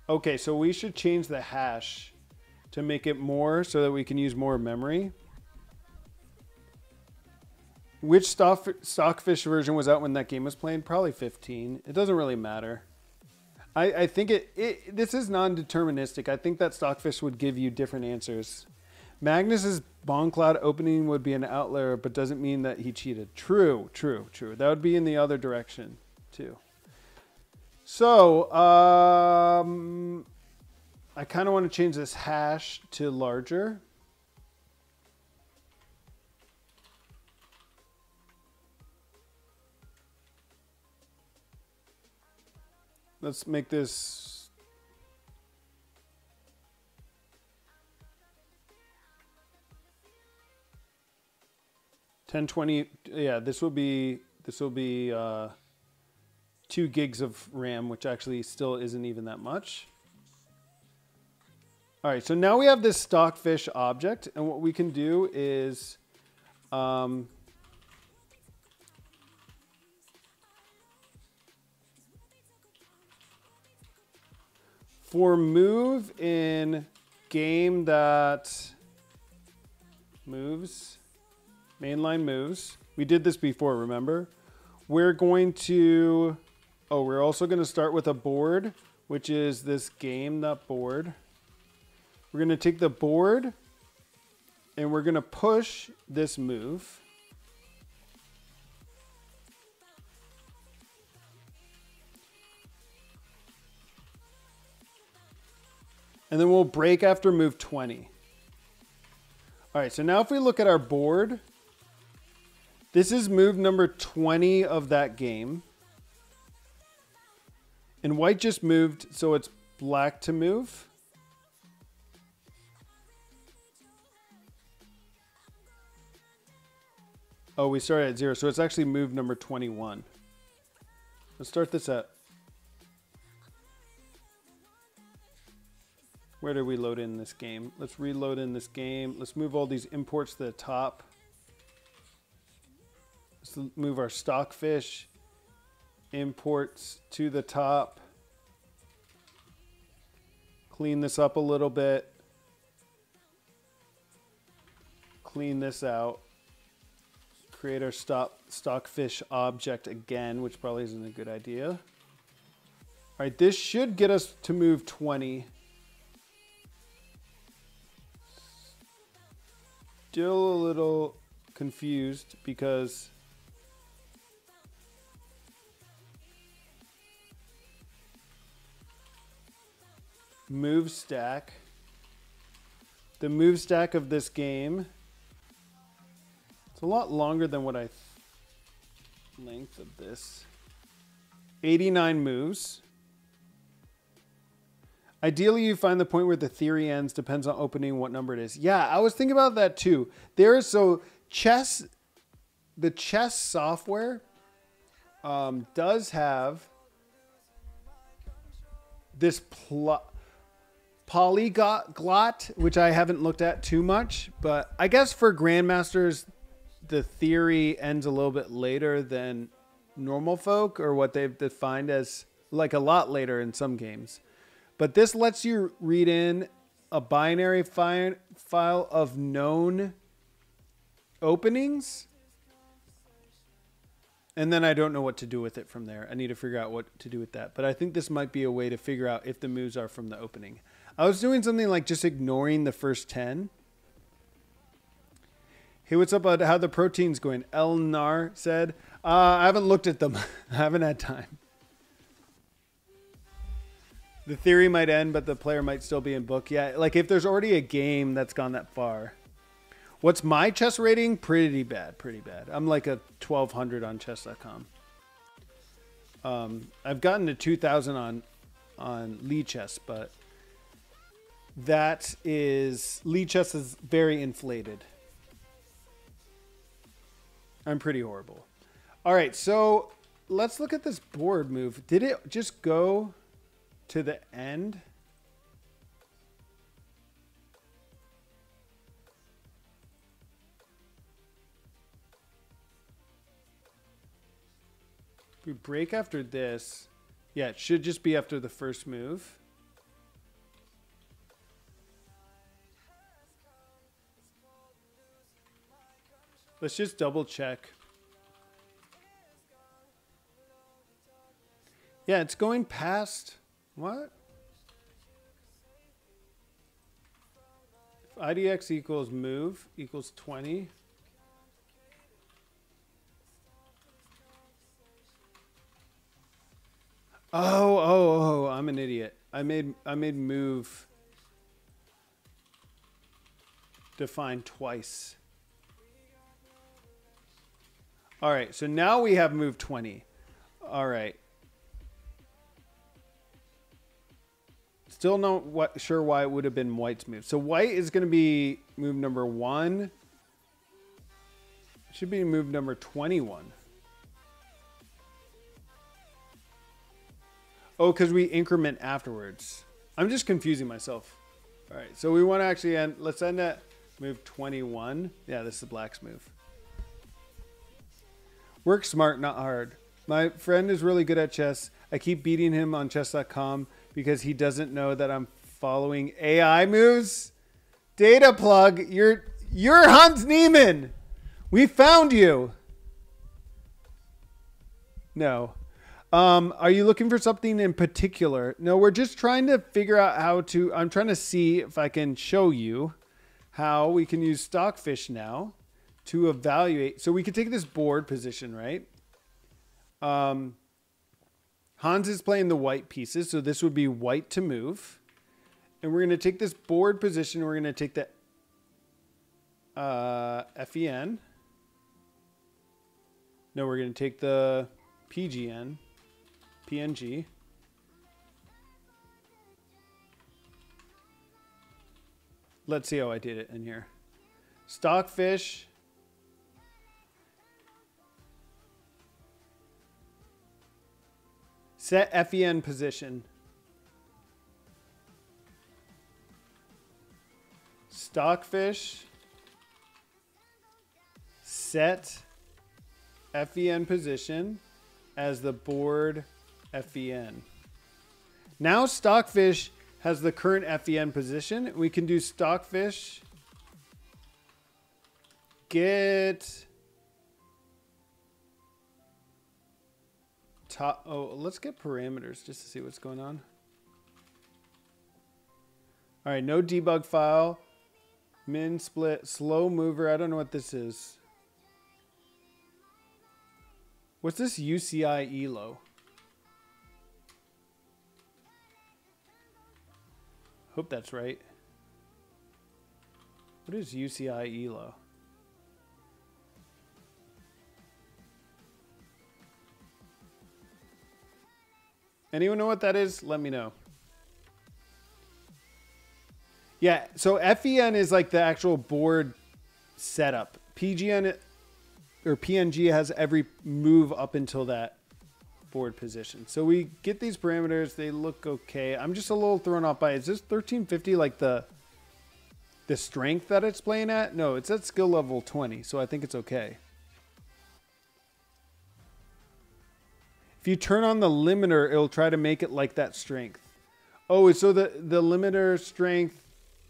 Okay, so we should change the hash to make it more so that we can use more memory. Which stock, Stockfish version was out when that game was played? Probably fifteen. It doesn't really matter. I, I think it, it, this is non-deterministic. I think that Stockfish would give you different answers. Magnus's Boncloud opening would be an outlier, but doesn't mean that he cheated. True, true, true. That would be in the other direction too. So, um, I kind of want to change this hash to larger. Let's make this. ten twenty. Yeah, this will be, this will be, uh, two gigs of RAM, which actually still isn't even that much. All right, so now we have this Stockfish object, and what we can do is um, for move in game that moves, mainline moves, we did this before, remember? We're going to... Oh, we're also going to start with a board, which is this game, that board. We're going to take the board and we're going to push this move. And then we'll break after move twenty. All right, so now if we look at our board, this is move number twenty of that game. And white just moved, so it's black to move. Oh, we started at zero, so it's actually move number twenty-one. Let's start this at. Where did we load in this game? Let's reload in this game. Let's move all these imports to the top. Let's move our Stockfish imports to the top. Clean this up a little bit. clean this out, create our stop Stockfish object again, which probably isn't a good idea. All right, this should get us to move twenty. Still a little confused because move stack, the move stack of this game, it's a lot longer than what I, th length of this, eighty-nine moves. Ideally, you find the point where the theory ends, depends on opening what number it is. Yeah, I was thinking about that too. There is, so chess, the chess software um, does have this plot, polyglot, which I haven't looked at too much, but I guess for grandmasters, the theory ends a little bit later than normal folk, or what they've defined as like a lot later in some games. But this lets you read in a binary fi file of known openings. And then I don't know what to do with it from there. I need to figure out what to do with that. But I think this might be a way to figure out if the moves are from the opening. I was doing something like just ignoring the first ten. Hey, what's up about how the protein's going? Elnar said, uh, I haven't looked at them. I haven't had time. The theory might end, but the player might still be in book. Yeah, like if there's already a game that's gone that far. What's my chess rating? Pretty bad, pretty bad. I'm like a twelve hundred on chess dot com. Um, I've gotten to two thousand on, on Lichess, but that is, Lichess is very inflated. I'm pretty horrible. All right, so let's look at this board move. Did it just go to the end? If we break after this, yeah, it should just be after the first move. Let's just double check. Yeah, it's going past. What? If I D X equals move equals twenty. Oh, oh, oh, I'm an idiot. I made, I made move defined twice. All right, so now we have move twenty. All right. Still not what, sure why it would have been white's move. So white is going to be move number one. It should be move number twenty-one. Oh, because we increment afterwards. I'm just confusing myself. All right, so we want to actually end. Let's end at move twenty-one. Yeah, this is the black's move. Work smart, not hard. My friend is really good at chess. I keep beating him on chess dot com. Because he doesn't know that I'm following A I moves. Data plug, you're you're Hans Niemann. We found you. No. Um, are you looking for something in particular? No, we're just trying to figure out how to, I'm trying to see if I can show you how we can use Stockfish now to evaluate. So we can take this board position, right? Um, Hans is playing the white pieces, so this would be white to move. And we're going to take this board position. We're going to take the uh, F E N. No, we're going to take the P G N, P N G. Let's see how I did it in here. Stockfish. Set F E N position. Stockfish. Set F E N position as the board F E N. Now Stockfish has the current F E N position. We can do Stockfish get top. Oh, let's get parameters just to see what's going on. All right, no debug file. Min split, slow mover. I don't know what this is. What's this U C I E L O? Hope that's right. What is U C I E L O? Anyone know what that is? Let me know. Yeah, so F E N is like the actual board setup. P G N or P N G has every move up until that board position. So we get these parameters. They look okay. I'm just a little thrown off by it. Is this thirteen fifty like the the strength that it's playing at? No, it's at skill level twenty, so I think it's okay. If you turn on the limiter, it'll try to make it like that strength. Oh, so the, the limiter strength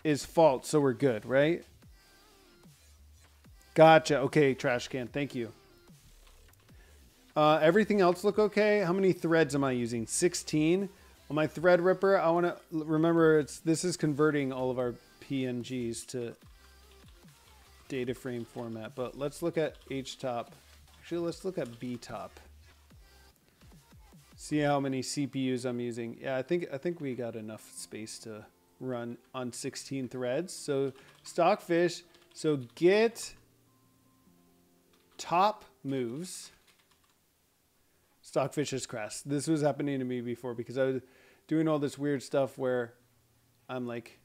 is false, so we're good, right? Gotcha. Okay, trash can. Thank you. Uh, everything else look okay. How many threads am I using? sixteen. On my thread ripper, I want to remember it's this is converting all of our P N Gs to data frame format. But let's look at H top. Actually, let's look at B top. See how many C P Us I'm using. Yeah, I think I think we got enough space to run on sixteen threads. So Stockfish. So get top moves. Stockfish is crass. This was happening to me before because I was doing all this weird stuff where I'm like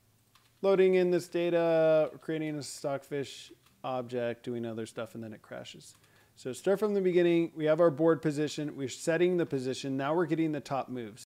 loading in this data, creating a Stockfish object, doing other stuff, and then it crashes. So start from the beginning. We have our board position. We're setting the position. Now we're getting the top moves.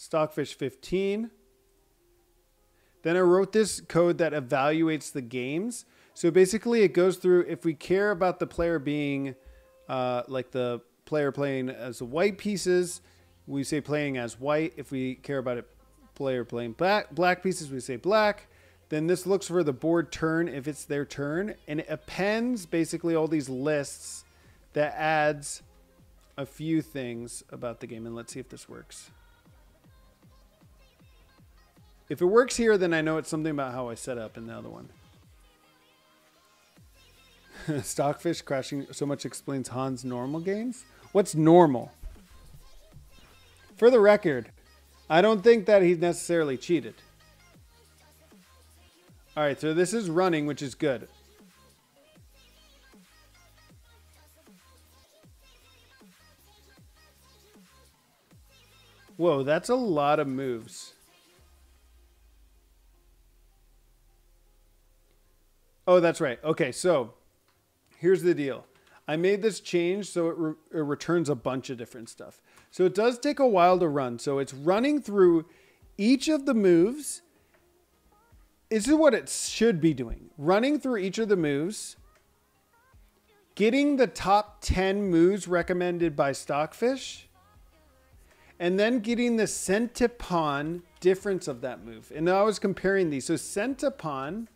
Stockfish fifteen. Then I wrote this code that evaluates the games. So basically it goes through, if we care about the player being uh, like the player playing as white pieces, we say playing as white. If we care about it, player playing black, black pieces, we say black. Then this looks for the board turn if it's their turn. And it appends basically all these lists that adds a few things about the game. And let's see if this works. If it works here, then I know it's something about how I set up in the other one. Stockfish crashing so much explains Hans' normal games. What's normal? For the record, I don't think that he necessarily cheated. All right, so this is running, which is good. Whoa, that's a lot of moves. Oh, that's right. Okay, so here's the deal. I made this change so it, re it returns a bunch of different stuff. So it does take a while to run. So it's running through each of the moves. This is what it should be doing. Running through each of the moves, getting the top ten moves recommended by Stockfish, and then getting the centipawn difference of that move. And now I was comparing these. So centipawn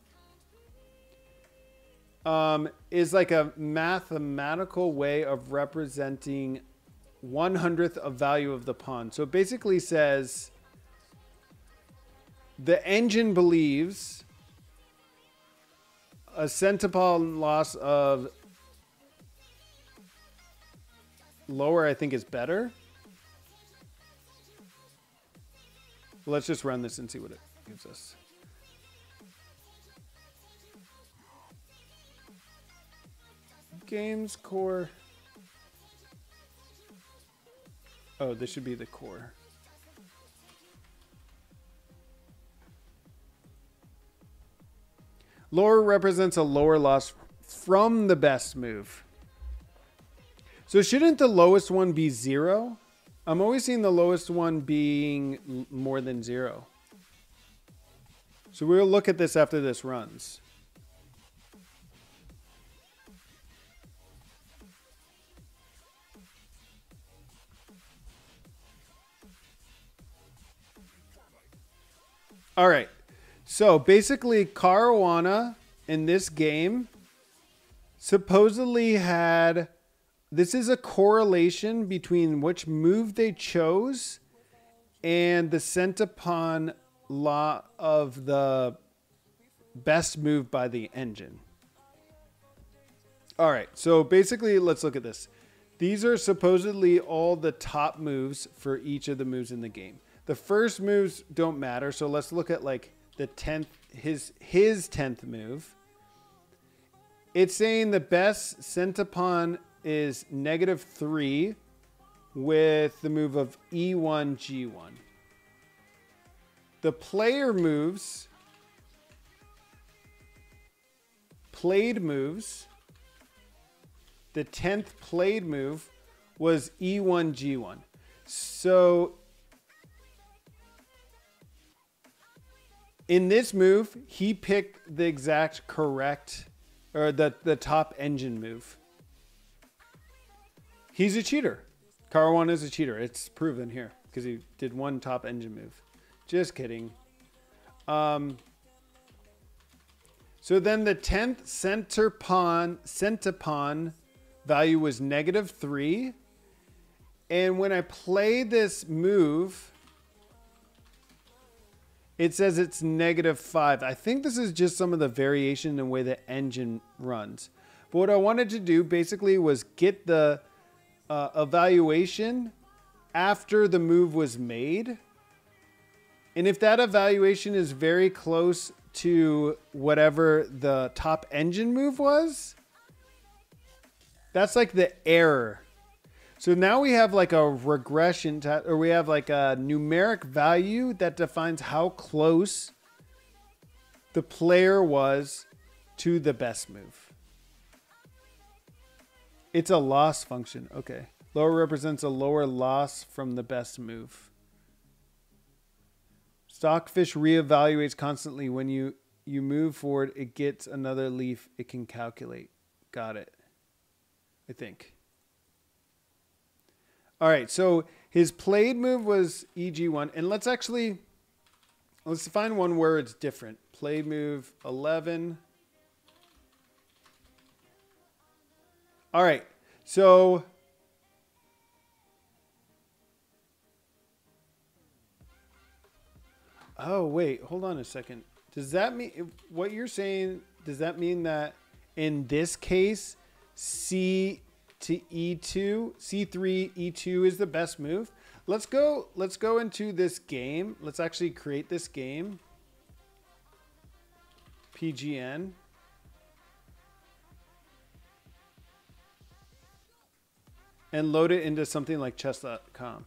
um, is like a mathematical way of representing one hundredth of value of the pawn. So it basically says the engine believes a centipawn loss of lower, I think, is better. Let's just run this and see what it gives us. Games core. Oh, this should be the core. Lower represents a lower loss from the best move. So shouldn't the lowest one be zero? I'm always seeing the lowest one being more than zero. So we'll look at this after this runs. All right. So basically Caruana in this game supposedly had... This is a correlation between which move they chose and the centipawn law of the best move by the engine. All right, so basically, let's look at this. These are supposedly all the top moves for each of the moves in the game. The first moves don't matter, so let's look at like the tenth, his his tenth move. It's saying the best centipawn is negative three with the move of E one G one. The player moves, played moves, the tenth played move was E one G one. So in this move, he picked the exact correct, or the, the top engine move. He's a cheater. Caruana is a cheater. It's proven here because he did one top engine move. Just kidding. Um, so then the tenth center pawn, center pawn value was negative three. And when I play this move, it says it's negative five. I think this is just some of the variation in the way the engine runs. But what I wanted to do basically was get the Uh, evaluation after the move was made, and if that evaluation is very close to whatever the top engine move was, that's like the error. So now we have like a regression to, or we have like a numeric value that defines how close the player was to the best move. It's a loss function. Okay. Lower represents a lower loss from the best move. Stockfish reevaluates constantly. When you, you move forward, it gets another leaf it can calculate. Got it, I think. All right, so his played move was E G one. And let's actually, let's find one where it's different. Played move eleven. All right, so... Oh, wait, hold on a second. Does that mean, what you're saying, does that mean that in this case, C to E two, C three, E two is the best move? Let's go, let's go into this game. Let's actually create this game. P G N. And load it into something like chess dot com.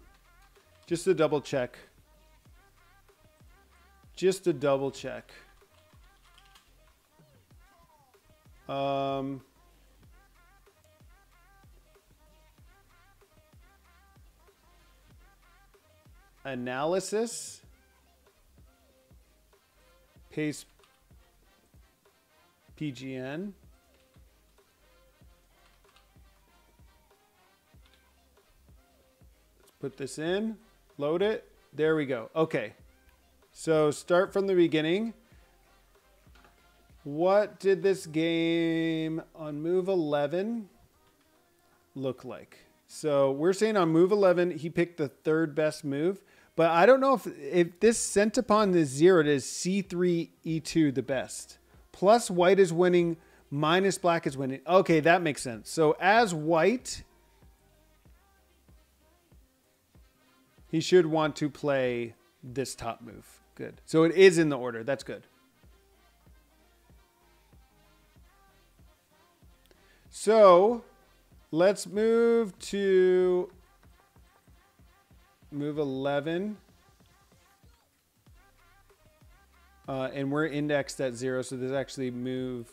Just to double check. Just to double check. Um, analysis. Paste P G N. Let's put this in. Load it. There we go. Okay. So start from the beginning. What did this game on move eleven look like? So we're saying on move eleven, he picked the third best move, but I don't know if, if this sent upon the zero, it is C three, E two the best. Plus white is winning, minus black is winning. Okay, that makes sense. So as white, he should want to play this top move. Good. So it is in the order. That's good. So let's move to move eleven. Uh, and we're indexed at zero. So there's actually move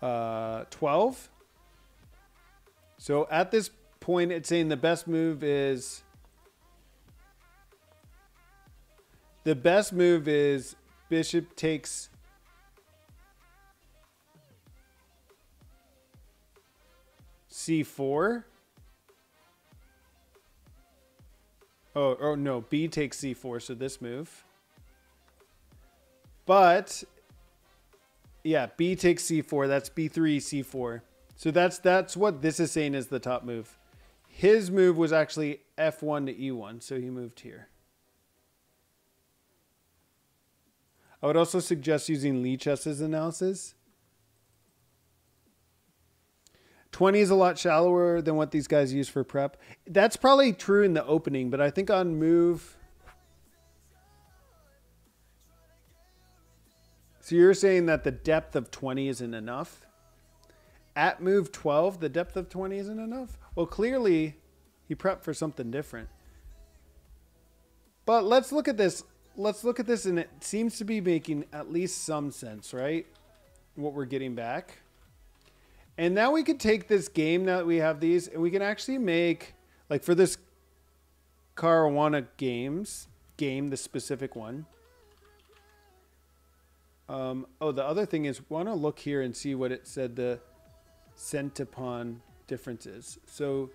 uh, twelve. So at this point, it's saying the best move is The best move is bishop takes C four. Oh, oh no, B takes C four, so this move. But yeah, B takes C four, that's B three, C four. So that's that's what this is saying is the top move. His move was actually F one to E one, so he moved here. I would also suggest using Lichess's analysis. twenty is a lot shallower than what these guys use for prep. That's probably true in the opening, but I think on move... So you're saying that the depth of twenty isn't enough? At move twelve, the depth of twenty isn't enough? Well, clearly he prepped for something different. But let's look at this. Let's look at this, and it seems to be making at least some sense, right? What we're getting back. And now we could take this game, now that we have these, and we can actually make, like for this Caruana games, game, the specific one. Um, oh, the other thing is, we want to look here and see what it said the sent upon difference is. So...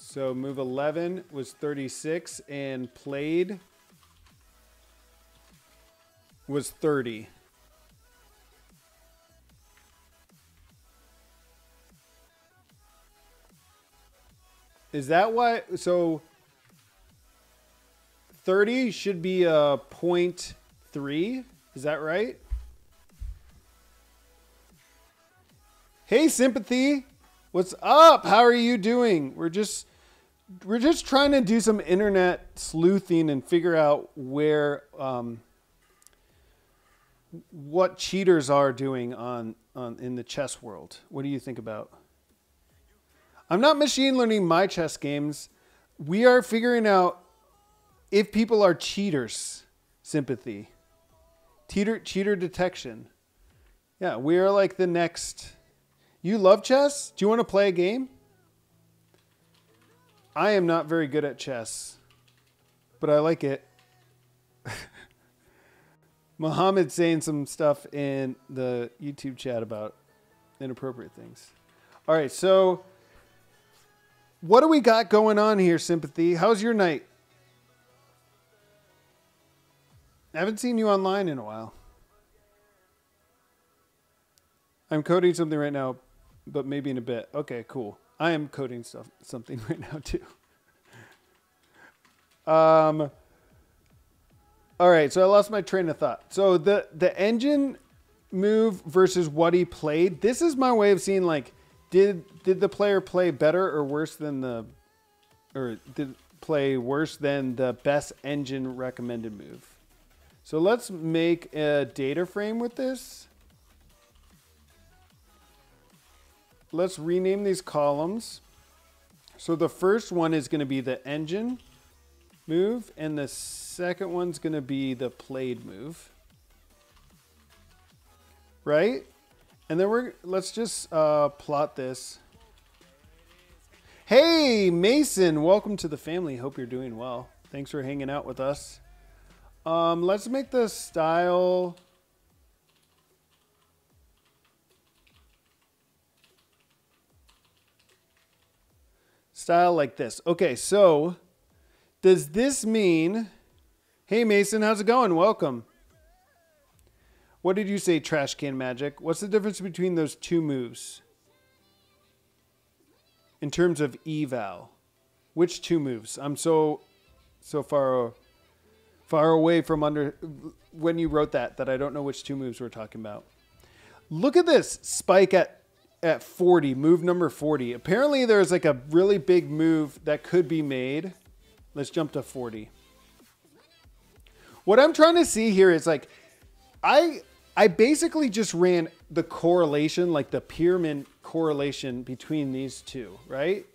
So move eleven was thirty-six and played was thirty. Is that why? So thirty should be a point three. Is that right? Hey, Sympathy. What's up? How are you doing? We're just... We're just trying to do some internet sleuthing and figure out where, um, what cheaters are doing on, on in the chess world. What do you think about? I'm not machine learning my chess games. We are figuring out if people are cheaters. Sympathy. Cheater, cheater detection. Yeah, we are like the next. You love chess? Do you want to play a game? I am not very good at chess, but I like it. Muhammad's saying some stuff in the YouTube chat about inappropriate things. All right, so what do we got going on here, Sympathy? How's your night? I haven't seen you online in a while. I'm coding something right now, but maybe in a bit. Okay, cool. I am coding stuff, something right now too. um, all right, so I lost my train of thought. So the, the engine move versus what he played, this is my way of seeing like, did did the player play better or worse than the, or did play worse than the best engine recommended move? So let's make a data frame with this. Let's rename these columns. So the first one is going to be the engine move, and the second one's going to be the played move, right? And then we're let's just uh, plot this. Hey, Mason, welcome to the family. Hope you're doing well. Thanks for hanging out with us. Um, let's make the style. Style like this. Okay, so does this mean, hey Mason, how's it going? Welcome. What did you say, Trash Can Magic? What's the difference between those two moves in terms of eval? Which two moves? I'm so so far far away from under when you wrote that that I don't know which two moves we're talking about. Look at this spike at at forty, move number forty. Apparently there's like a really big move that could be made. Let's jump to forty. What I'm trying to see here is like, I, I basically just ran the correlation, like the Pearman correlation between these two, right?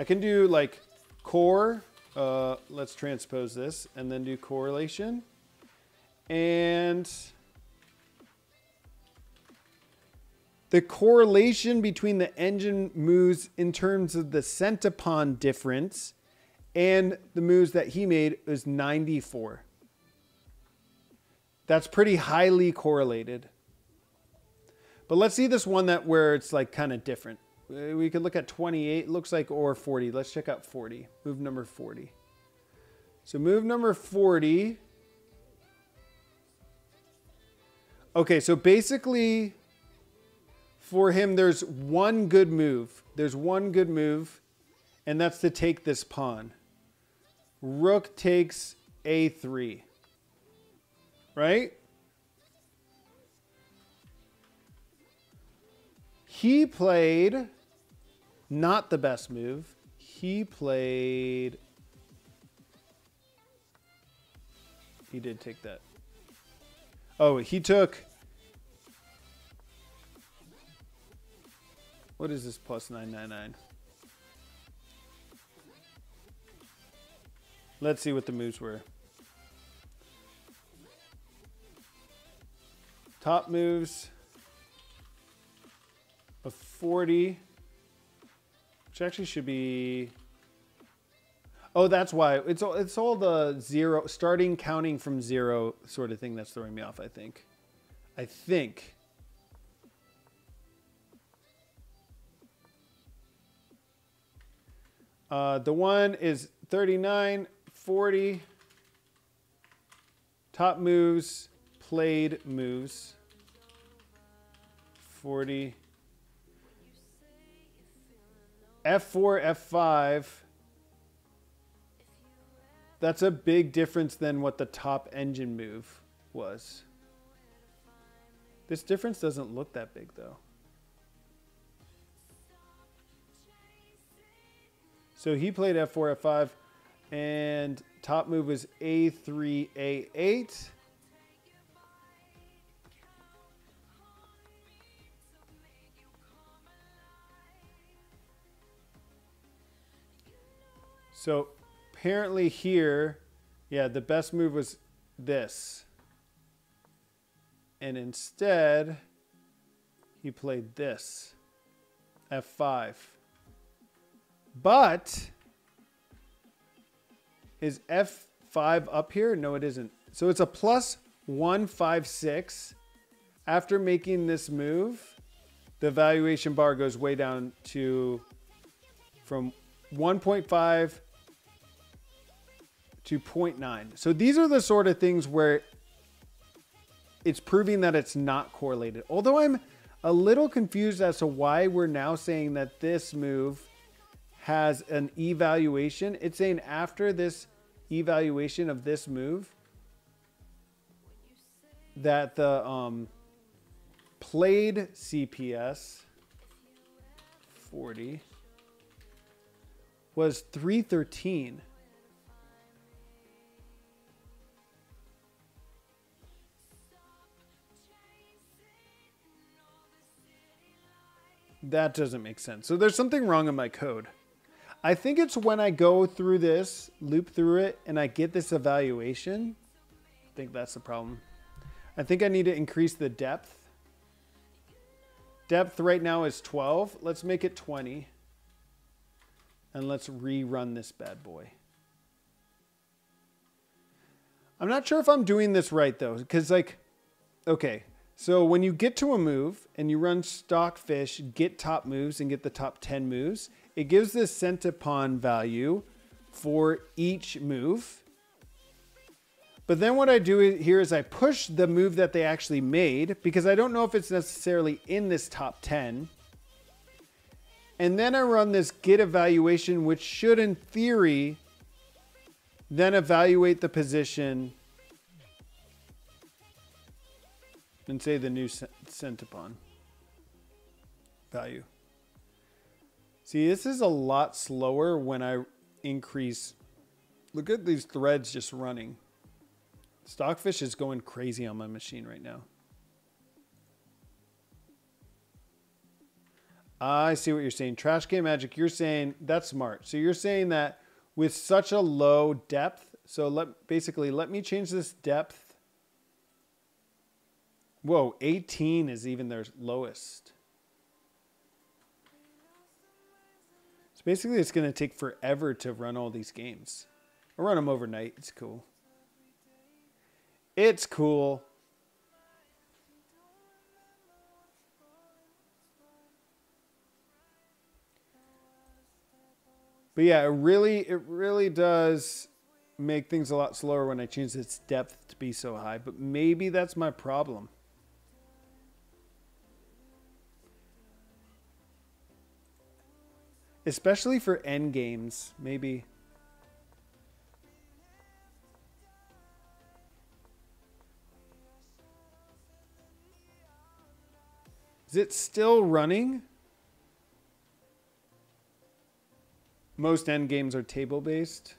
I can do like core, uh, let's transpose this and then do correlation. And the correlation between the engine moves in terms of the centipon difference and the moves that he made is ninety-four. That's pretty highly correlated. But let's see this one that where it's like kind of different. We could look at twenty-eight, looks like, or forty. Let's check out forty, move number forty. So move number forty. Okay, so basically, for him, there's one good move. There's one good move, and that's to take this pawn. Rook takes A three, right? He played not the best move. He played, he did take that. Oh, he took, what is this plus nine nine nine? Let's see what the moves were. Top moves of forty, which actually should be, oh, that's why. It's all, it's all the zero, starting counting from zero sort of thing that's throwing me off, I think. I think. Uh, the one is thirty-nine, forty, top moves, played moves, forty, F four, F five. That's a big difference than what the top engine move was. This difference doesn't look that big though. So he played F four, F five, and top move was A three, A eight. So apparently here, yeah, the best move was this. And instead, he played this, F five. But is F five up here? No, it isn't. So it's a plus one five six. After making this move, the valuation bar goes way down to from one point five to zero point nine. So these are the sort of things where it's proving that it's not correlated. Although I'm a little confused as to why we're now saying that this move has an evaluation. It's saying after this evaluation of this move that the um, played C P S forty was three thirteen. That doesn't make sense. So there's something wrong in my code. I think it's when I go through this, loop through it, and I get this evaluation. I think that's the problem. I think I need to increase the depth. Depth right now is twelve. Let's make it twenty. And let's rerun this bad boy. I'm not sure if I'm doing this right though, because like, okay. So when you get to a move and you run Stockfish, get top moves and get the top ten moves, it gives this cent upon value for each move. But then what I do here is I push the move that they actually made because I don't know if it's necessarily in this top ten. And then I run this get evaluation, which should in theory then evaluate the position and say the new cent upon value. See, this is a lot slower when I increase. Look at these threads just running. Stockfish is going crazy on my machine right now. I see what you're saying. Trash Can Magic, you're saying that's smart. So you're saying that with such a low depth, so let basically let me change this depth. Whoa, eighteen is even their lowest. So basically it's gonna take forever to run all these games. I'll run them overnight, it's cool. It's cool. But yeah, it really, it really does make things a lot slower when I change its depth to be so high, but maybe that's my problem. Especially for end games, maybe. Is it still running? Most end games are table-based.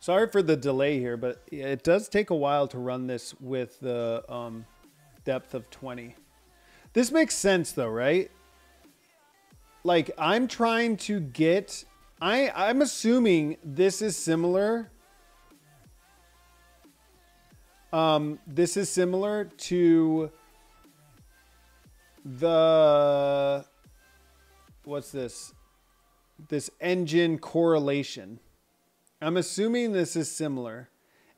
Sorry for the delay here, but it does take a while to run this with the um, depth of twenty. This makes sense though, right? Like I'm trying to get, I, I'm assuming this is similar. Um, this is similar to the, what's this? This engine correlation. I'm assuming this is similar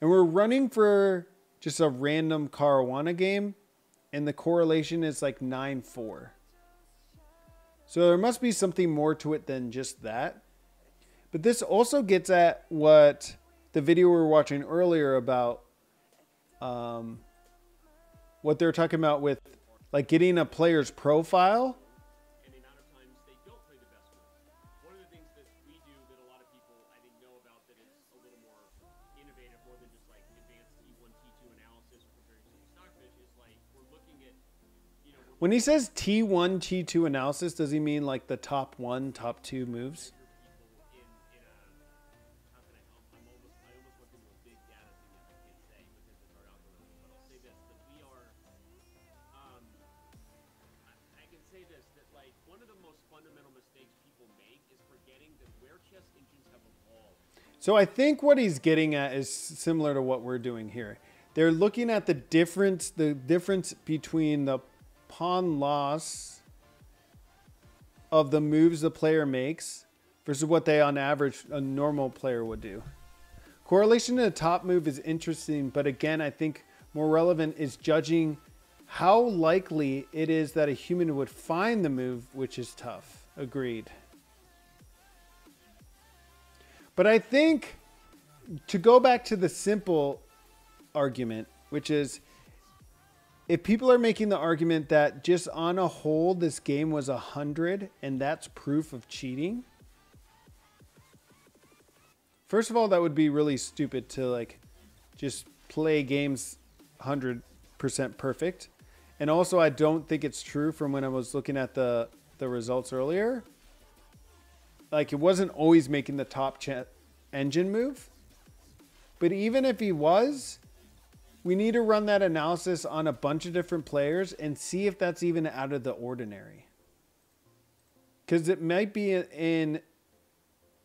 and we're running for just a random Caruana game and the correlation is like nine four. So there must be something more to it than just that. But this also gets at what the video we were watching earlier about um, what they're talking about with like getting a player's profile. When he says T one, T two analysis, does he mean like the top one, top two moves? So I think what he's getting at is similar to what we're doing here. They're looking at the difference, the difference between the pawn loss of the moves the player makes versus what they, on average, a normal player would do. Correlation to the top move is interesting, but again, I think more relevant is judging how likely it is that a human would find the move, which is tough. Agreed. But I think to go back to the simple argument, which is if people are making the argument that just on a whole, this game was a hundred and that's proof of cheating. First of all, that would be really stupid to like just play games one hundred percent perfect. And also, I don't think it's true from when I was looking at the, the results earlier. Like, it wasn't always making the top engine move. But even if he was, we need to run that analysis on a bunch of different players and see if that's even out of the ordinary. Because it might be in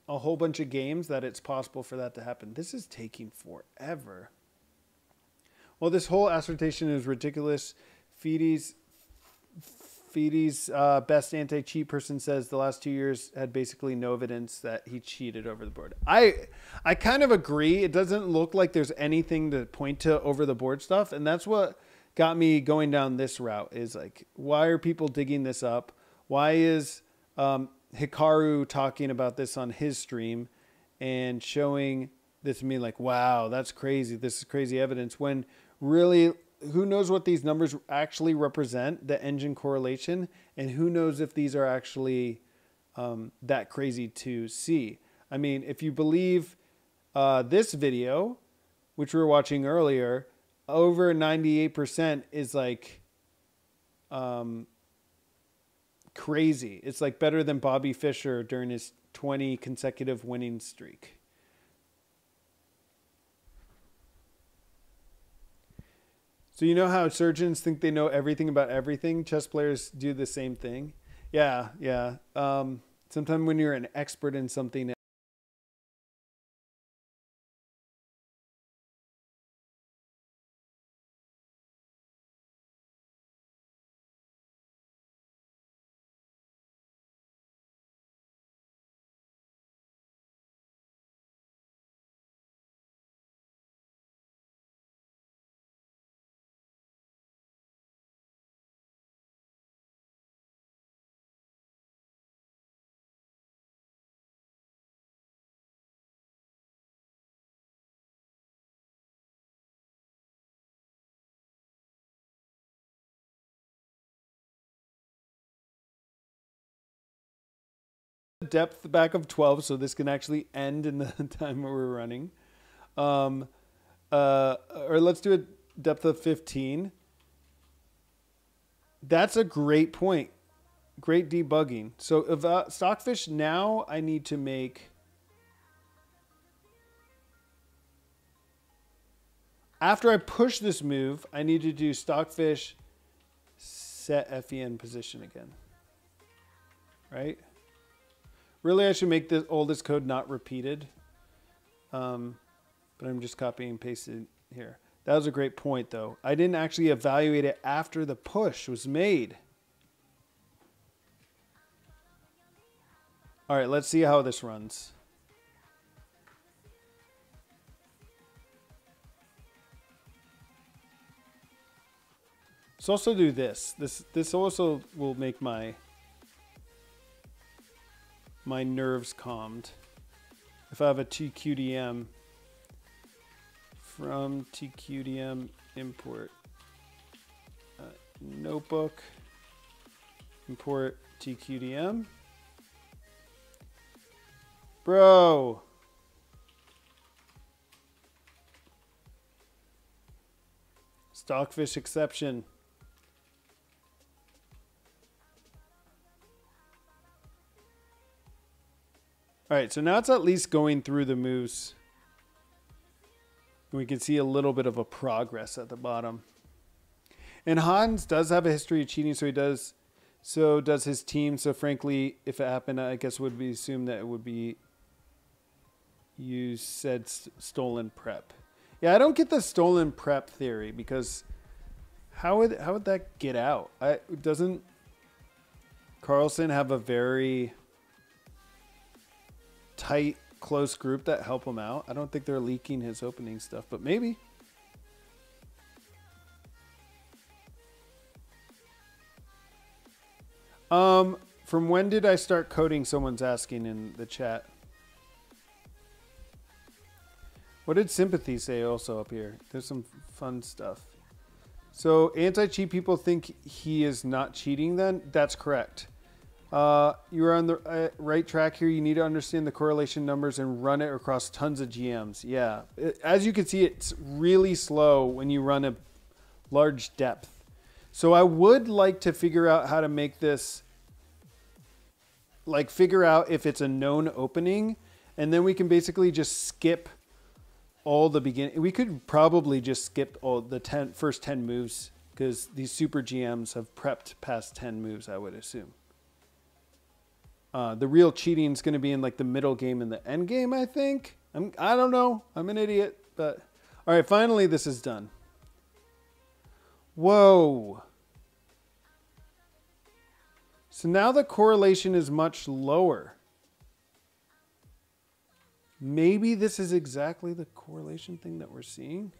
a whole bunch of games that it's possible for that to happen. This is taking forever. Well, this whole assertion is ridiculous. Fides, Fides uh, best anti-cheat person says the last two years had basically no evidence that he cheated over the board. I, I kind of agree. It doesn't look like there's anything to point to over the board stuff. And that's what got me going down this route is like, why are people digging this up? Why is um, Hikaru talking about this on his stream and showing this to me like, wow, that's crazy. This is crazy evidence when really, who knows what these numbers actually represent, the engine correlation, and who knows if these are actually um, that crazy to see. I mean, if you believe uh, this video, which we were watching earlier, over ninety-eight percent is like um, crazy. It's like better than Bobby Fischer during his twenty consecutive winning streak. So you know how surgeons think they know everything about everything? Chess players do the same thing. Yeah, yeah. Um, sometimes when you're an expert in something, depth back of twelve, so this can actually end in the time where we're running. Um, uh, or let's do a depth of fifteen. That's a great point. Great debugging. So if, uh, Stockfish, now I need to make... After I push this move, I need to do Stockfish set F E N position again. Right? Really, I should make the oldest code not repeated. Um, but I'm just copying and pasting here. That was a great point, though. I didn't actually evaluate it after the push was made. All right, let's see how this runs. Let's also do this. This, this also will make my... my nerves calmed. If I have a T Q D M from T Q D M import uh, notebook, import T Q D M. Bro. Stockfish exception. All right, so now it's at least going through the moves. We can see a little bit of a progress at the bottom. And Hans does have a history of cheating, so he does, so does his team. So frankly, if it happened, I guess would be assumed that it would be you said st- stolen prep. Yeah, I don't get the stolen prep theory, because how would how would that get out? I doesn't Carlsen have a very tight, close group that help him out? I don't think they're leaking his opening stuff, but maybe. Um, from when did I start coding? Someone's asking in the chat. What did Sympathy say also up here? There's some fun stuff. So anti-cheat people think he is not cheating then? That's correct. Uh, you're on the uh, right track here. You need to understand the correlation numbers and run it across tons of G Ms. Yeah, it, as you can see, it's really slow when you run a large depth. So I would like to figure out how to make this, like figure out if it's a known opening, and then we can basically just skip all the beginning. We could probably just skip all the ten, first ten moves, because these super G Ms have prepped past ten moves, I would assume. Uh, the real cheating is going to be in like the middle game and the end game, I think. I'm, I don't know. I'm an idiot, but all right. Finally, this is done. Whoa. So now the correlation is much lower. Maybe this is exactly the correlation thing that we're seeing.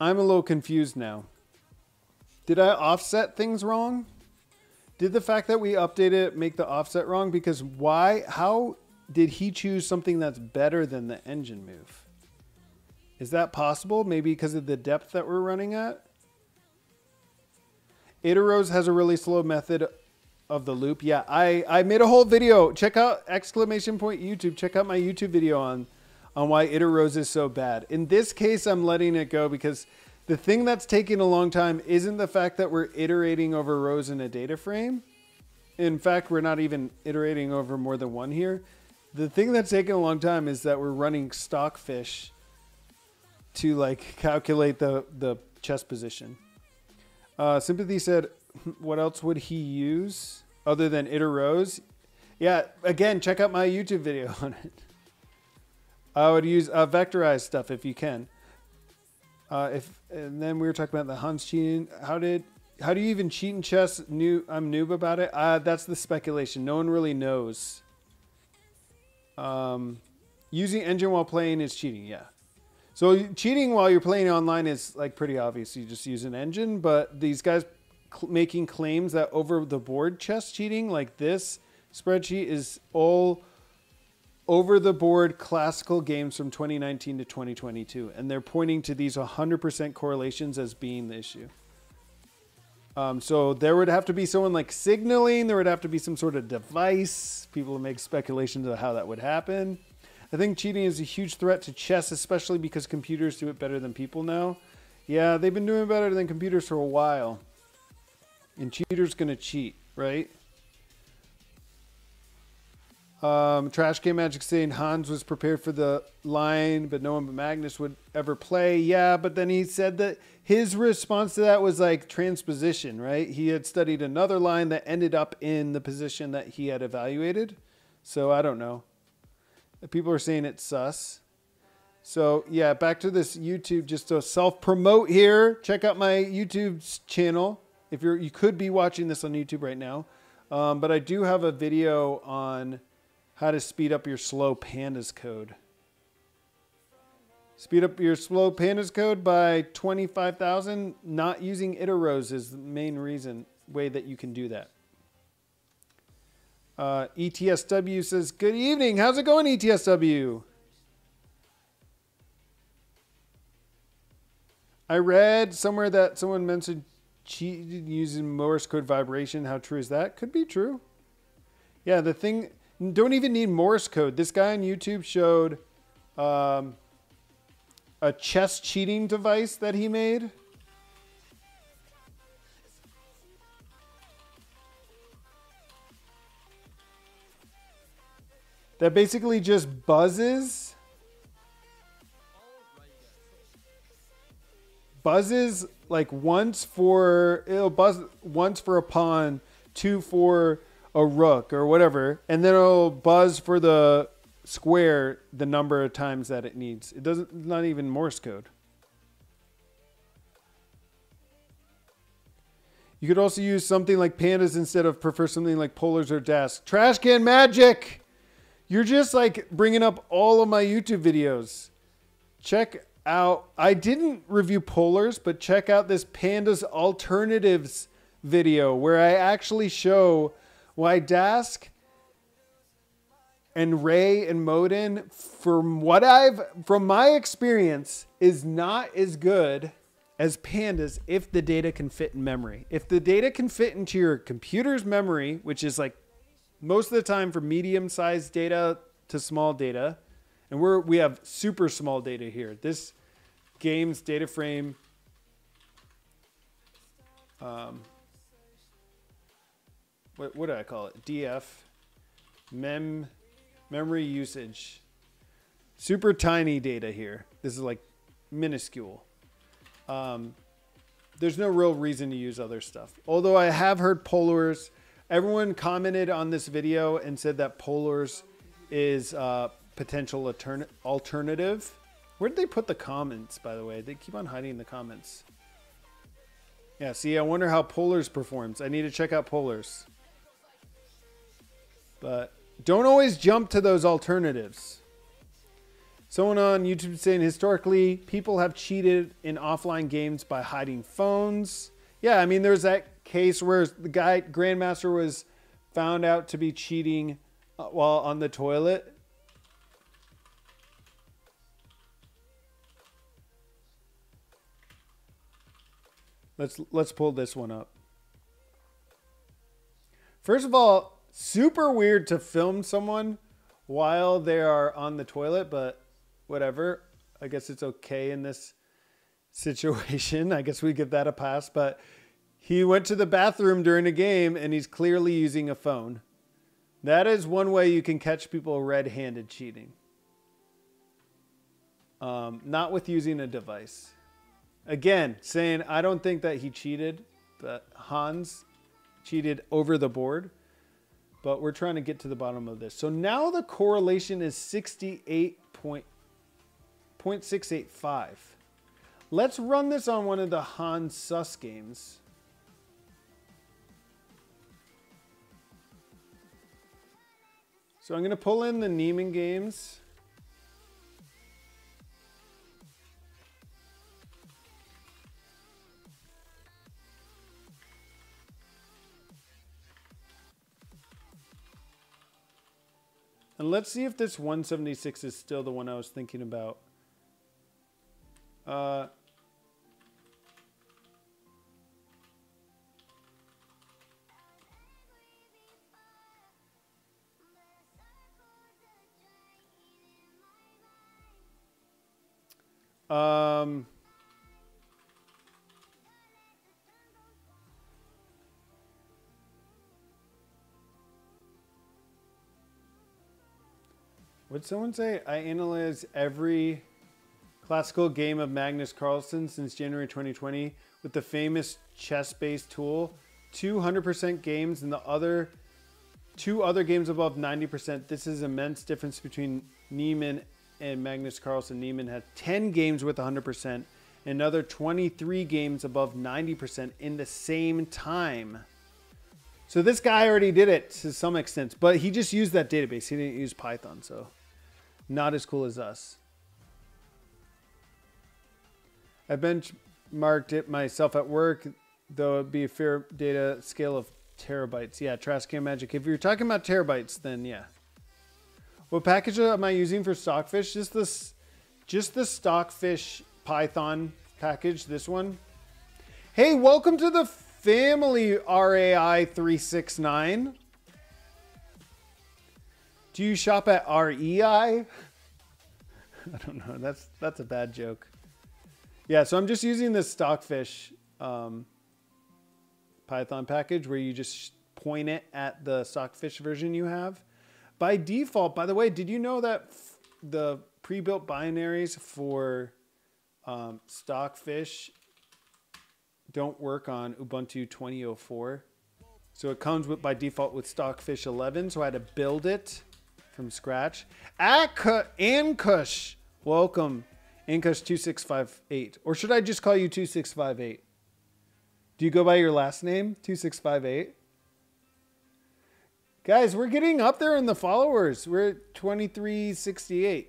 I'm a little confused now. Did I offset things wrong? Did the fact that we updated it make the offset wrong? Because why, how did he choose something that's better than the engine move? Is that possible? Maybe because of the depth that we're running at? Iterose has a really slow method of the loop. Yeah, I, I made a whole video. Check out exclamation point YouTube. Check out my YouTube video on on why Iterose is so bad. In this case, I'm letting it go because the thing that's taking a long time isn't the fact that we're iterating over rows in a data frame. In fact, we're not even iterating over more than one here. The thing that's taking a long time is that we're running Stockfish to like calculate the, the chess position. Uh, Sympathy said, what else would he use other than Iterose? Yeah, again, check out my YouTube video on it. I would use uh, vectorized stuff if you can. Uh, if and then we were talking about the Hans cheating. How did how do you even cheat in chess? New, I'm noob about it. Uh, that's the speculation. No one really knows. Um, using engine while playing is cheating. Yeah. So cheating while you're playing online is like pretty obvious. You just use an engine. But these guys cl- making claims that over the board chess cheating, like this spreadsheet, is all over the board classical games from twenty nineteen to twenty twenty-two. And they're pointing to these one hundred percent correlations as being the issue. Um, so there would have to be someone like signaling. There would have to be some sort of device. People make speculations of how that would happen. I think cheating is a huge threat to chess, especially because computers do it better than people now. Yeah, they've been doing better than computers for a while. And cheaters gonna cheat, right? Um, Trash Game Magic saying Hans was prepared for the line, but no one but Magnus would ever play. Yeah, but then he said that his response to that was like transposition, right? He had studied another line that ended up in the position that he had evaluated. So I don't know. People are saying it's sus. So yeah, back to this YouTube, just to self-promote here. Check out my YouTube channel. If you're, you could be watching this on YouTube right now. Um, but I do have a video on how to speed up your slow pandas code. Speed up your slow pandas code by twenty-five thousand. Not using Iterose is the main reason, way that you can do that. Uh, E T S W says, good evening. How's it going, E T S W? I read somewhere that someone mentioned cheated using Morse code vibration. How true is that? Could be true. Yeah, the thing... Don't even need Morse code. This guy on YouTube showed um, a chess cheating device that he made. That basically just buzzes buzzes like once for, it'll buzz once for a pawn, two for a rook or whatever, and then it'll buzz for the square the number of times that it needs. It doesn't, not even Morse code. You could also use something like Pandas instead of, prefer something like Polars or Dask. Trash can magic. You're just like bringing up all of my YouTube videos. Check out, I didn't review Polars, but check out this Pandas alternatives video where I actually show why Dask and Ray and Modin, from what I've, from my experience, is not as good as Pandas if the data can fit in memory. If the data can fit into your computer's memory, which is like most of the time for medium-sized data to small data, and we're, we have super small data here. This game's data frame, um, what, what do I call it? D F, mem, memory usage. Super tiny data here. This is like minuscule. Um, there's no real reason to use other stuff. Although I have heard Polars, everyone commented on this video and said that Polars is a potential altern alternative. Where did they put the comments, by the way? They keep on hiding the comments. Yeah, see, I wonder how Polars performs. I need to check out Polars. But don't always jump to those alternatives. Someone on YouTube saying, historically, people have cheated in offline games by hiding phones. Yeah, I mean, there's that case where the guy, Grandmaster, was found out to be cheating while on the toilet. Let's, let's pull this one up. First of all, super weird to film someone while they are on the toilet, but whatever. I guess it's okay in this situation. I guess we give that a pass, but he went to the bathroom during a game and he's clearly using a phone. That is one way you can catch people red-handed cheating. Um, not with using a device. Again, saying I don't think that he cheated, but Hans cheated over the board. But we're trying to get to the bottom of this. So now the correlation is sixty-eight point six eight five. Let's run this on one of the Hans Sus games. So I'm going to pull in the Niemann games. And let's see if this one seventy-six is still the one I was thinking about. Uh, um, would someone say I analyze every classical game of Magnus Carlsen since January twenty twenty with the famous Chessbase tool? two hundred percent games and the other two other games above ninety percent. This is immense difference between Niemann and Magnus Carlsen. Niemann had ten games with one hundred percent and another twenty-three games above ninety percent in the same time. So this guy already did it to some extent, but he just used that database. He didn't use Python, so not as cool as us. I benchmarked it myself at work, though it'd be a fair data scale of terabytes. Yeah, trash can magic. If you're talking about terabytes, then yeah. What package am I using for Stockfish? Just this, just the Stockfish Python package. This one. Hey, welcome to the family, R A I three six nine. Do you shop at R E I? I don't know. That's that's a bad joke. Yeah, so I'm just using this Stockfish um, Python package where you just point it at the Stockfish version you have. By default, by the way, did you know that f the pre-built binaries for um, Stockfish don't work on Ubuntu twenty oh four. So it comes with, by default, with Stockfish eleven. So I had to build it from scratch. Ankush, welcome. Ankush two six five eight. Or should I just call you two six five eight? Do you go by your last name, two six five eight? Guys, we're getting up there in the followers. We're at twenty-three sixty-eight.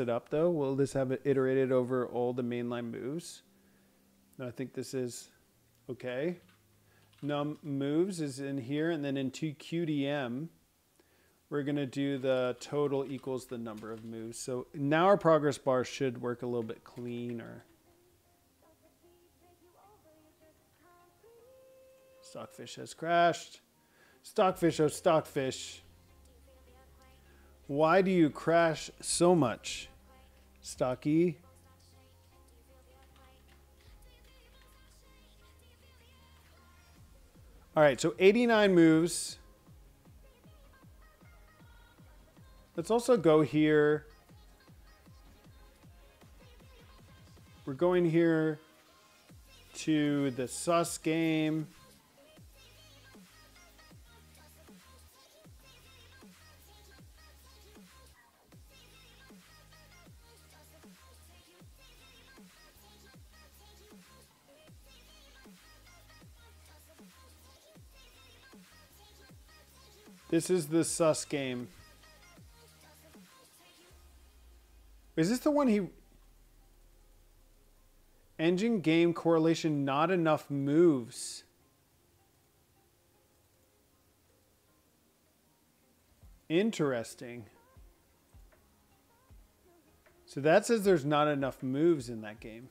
It up though, will this have it iterated over all the mainline moves? No, I think this is okay. Num moves is in here, and then in T Q D M we're gonna do the total equals the number of moves. So now our progress bar should work a little bit cleaner. Stockfish has crashed. Stockfish, oh Stockfish. Why do you crash so much, Stocky? All right, so eighty-nine moves. Let's also go here. We're going here to the sus game. This is the sus game. Is this the one he... Engine game correlation, not enough moves. Interesting. So that says there's not enough moves in that game.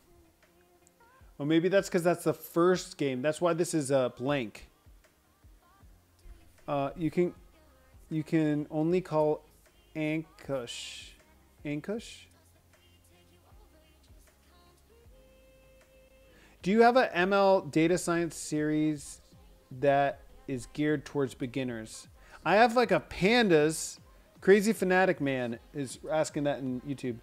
Well, maybe that's because that's the first game. That's why this is a blank. Uh, you can... You can only call Ankush. Ankush? Do you have a M L data science series that is geared towards beginners. I have like a Pandas, Crazy Fanatic Man is asking that in YouTube.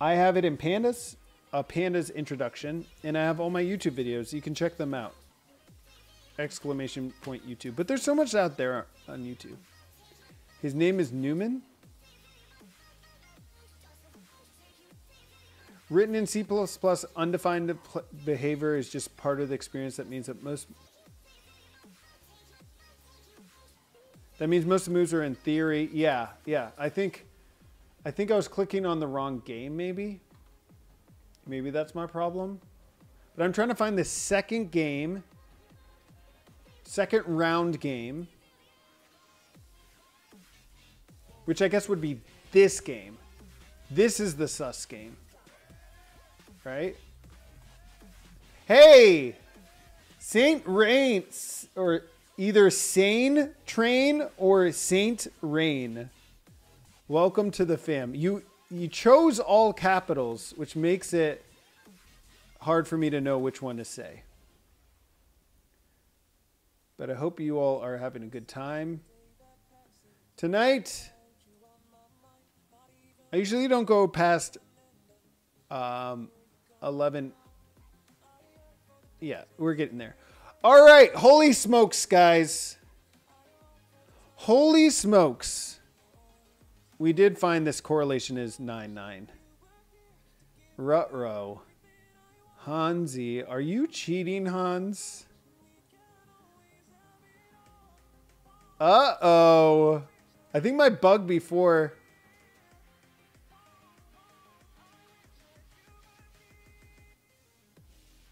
I have it in Pandas, a Pandas introduction, and I have all my YouTube videos. You can check them out. Exclamation point YouTube. But there's so much out there on YouTube. His name is Newman. Written in C plus plus, undefined behavior is just part of the experience. That means that most... That means most moves are in theory. Yeah, yeah. I think I think I was clicking on the wrong game, maybe. Maybe that's my problem. But I'm trying to find the second game. Second round game. Which I guess would be this game. This is the sus game. Right? Hey! Saint Rain, or either Sane Train or Saint Rain. Welcome to the fam. You you chose all capitals, which makes it hard for me to know which one to say. But I hope you all are having a good time. Tonight, I usually don't go past um, eleven. Yeah, we're getting there. All right, holy smokes, guys. Holy smokes. We did find this correlation is nine nine. Ruh-roh. Hansi, are you cheating, Hans? Uh-oh. I think my bug before...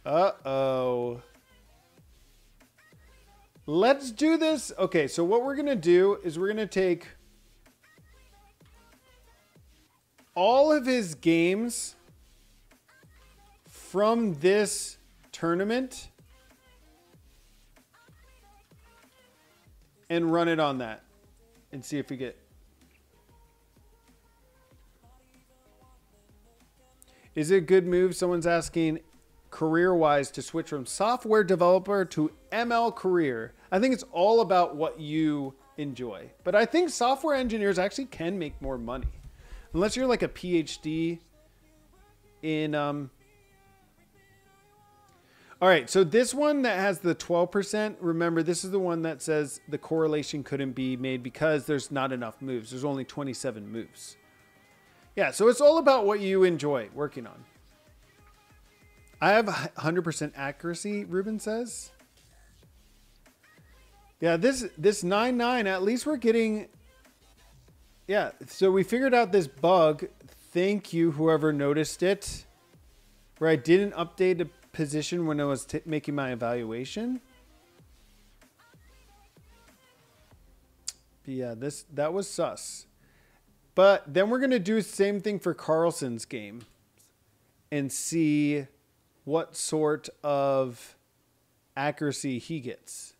Uh-oh. Let's do this. Okay, so what we're going to do is we're going to take all of his games from this tournament and run it on that and see if we get... Is it a good move? Someone's asking... career-wise to switch from software developer to M L career. I think it's all about what you enjoy. But I think software engineers actually can make more money. Unless you're like a P H D in... Um... All right, so this one that has the twelve percent, remember this is the one that says the correlation couldn't be made because there's not enough moves. There's only twenty-seven moves. Yeah, so it's all about what you enjoy working on. I have one hundred percent accuracy, Ruben says. Yeah, this this nine nine, at least we're getting... Yeah, so we figured out this bug. Thank you, whoever noticed it. Where I didn't update a position when I was t making my evaluation. But yeah, this that was sus. But then we're going to do the same thing for Carlsen's game. And see... what sort of accuracy he gets.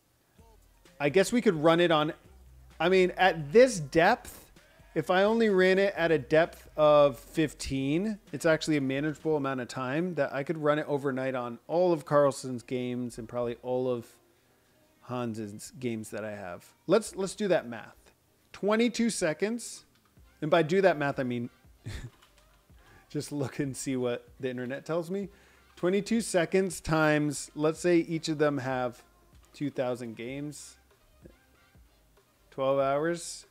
I guess we could run it on, I mean, at this depth, if I only ran it at a depth of fifteen, it's actually a manageable amount of time that I could run it overnight on all of Carlsen's games and probably all of Hans's games that I have. Let's, let's do that math. twenty-two seconds. And by do that math, I mean, just look and see what the internet tells me. twenty-two seconds times, let's say each of them have two thousand games, twelve hours.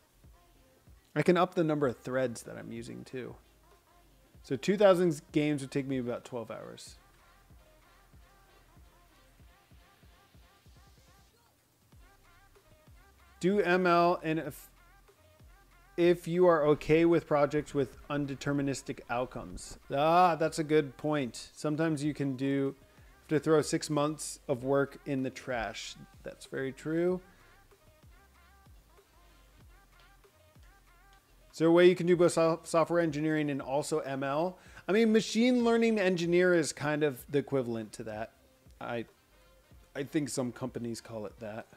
I can up the number of threads that I'm using too. So two thousand games would take me about twelve hours. Do M L, and if, if you are okay with projects with undeterministic outcomes. Ah, that's a good point. Sometimes you can do to throw six months of work in the trash. That's very true. Is there a way you can do both software engineering and also M L? I mean, machine learning engineer is kind of the equivalent to that. I, I think some companies call it that.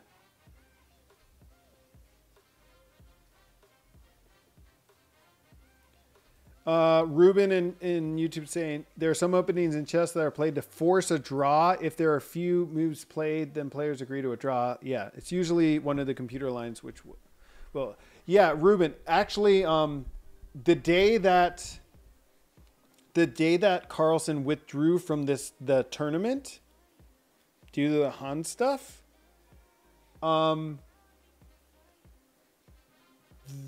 Uh, Ruben in, in YouTube saying, there are some openings in chess that are played to force a draw. If there are few moves played, then players agree to a draw. Yeah, it's usually one of the computer lines, which, well, yeah, Ruben, actually, um, the day that, the day that Carlsen withdrew from this, the tournament, due to the Hans stuff, um,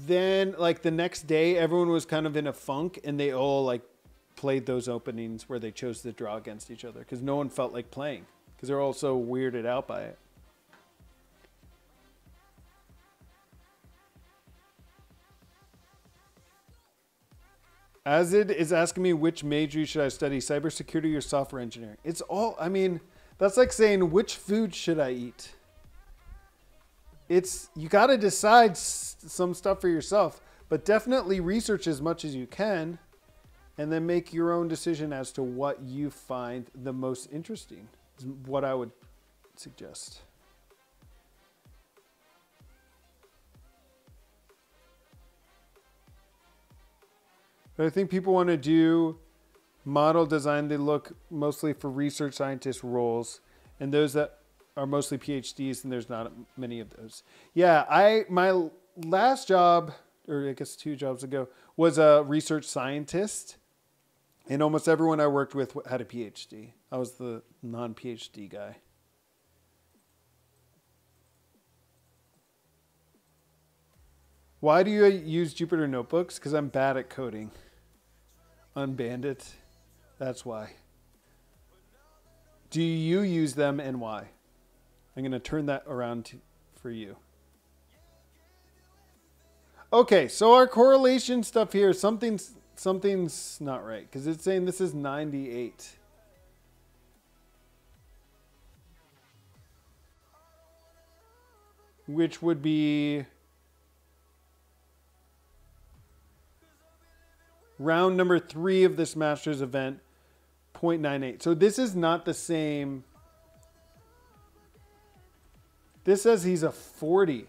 then like the next day everyone was kind of in a funk and they all like played those openings where they chose to draw against each other because no one felt like playing because they're all so weirded out by it. Azid is asking me, which major should I study, cybersecurity or software engineering? It's all, I mean, that's like saying which food should I eat? It's, you got to decide some stuff for yourself, but definitely research as much as you can and then make your own decision as to what you find the most interesting is what I would suggest. But I think people want to do model design. They look mostly for research scientist roles and those that are mostly PhDs, and there's not many of those. Yeah, I my last job, or I guess two jobs ago, was a research scientist, and almost everyone I worked with had a PhD. I was the non-PhD guy. Why do you use Jupyter Notebooks? Because I'm bad at coding. Unbanned it. That's why. Do you use them, and why? I'm going to turn that around to, for you. Okay, so our correlation stuff here, something's, something's not right because it's saying this is ninety-eight. Which would be round number three of this Masters event, zero point nine eight. So this is not the same. This says he's a forty.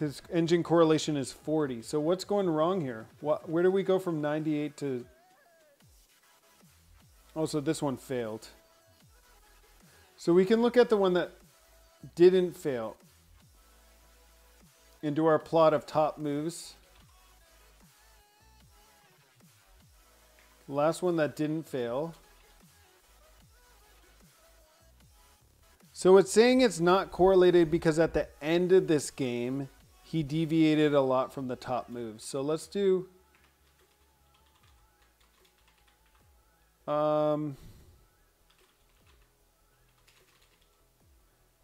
His engine correlation is forty. So what's going wrong here? What, where do we go from ninety-eight to... Oh, so this one failed. So we can look at the one that didn't fail and do our plot of top moves. Last one that didn't fail. So it's saying it's not correlated because at the end of this game, he deviated a lot from the top moves. So let's do, um,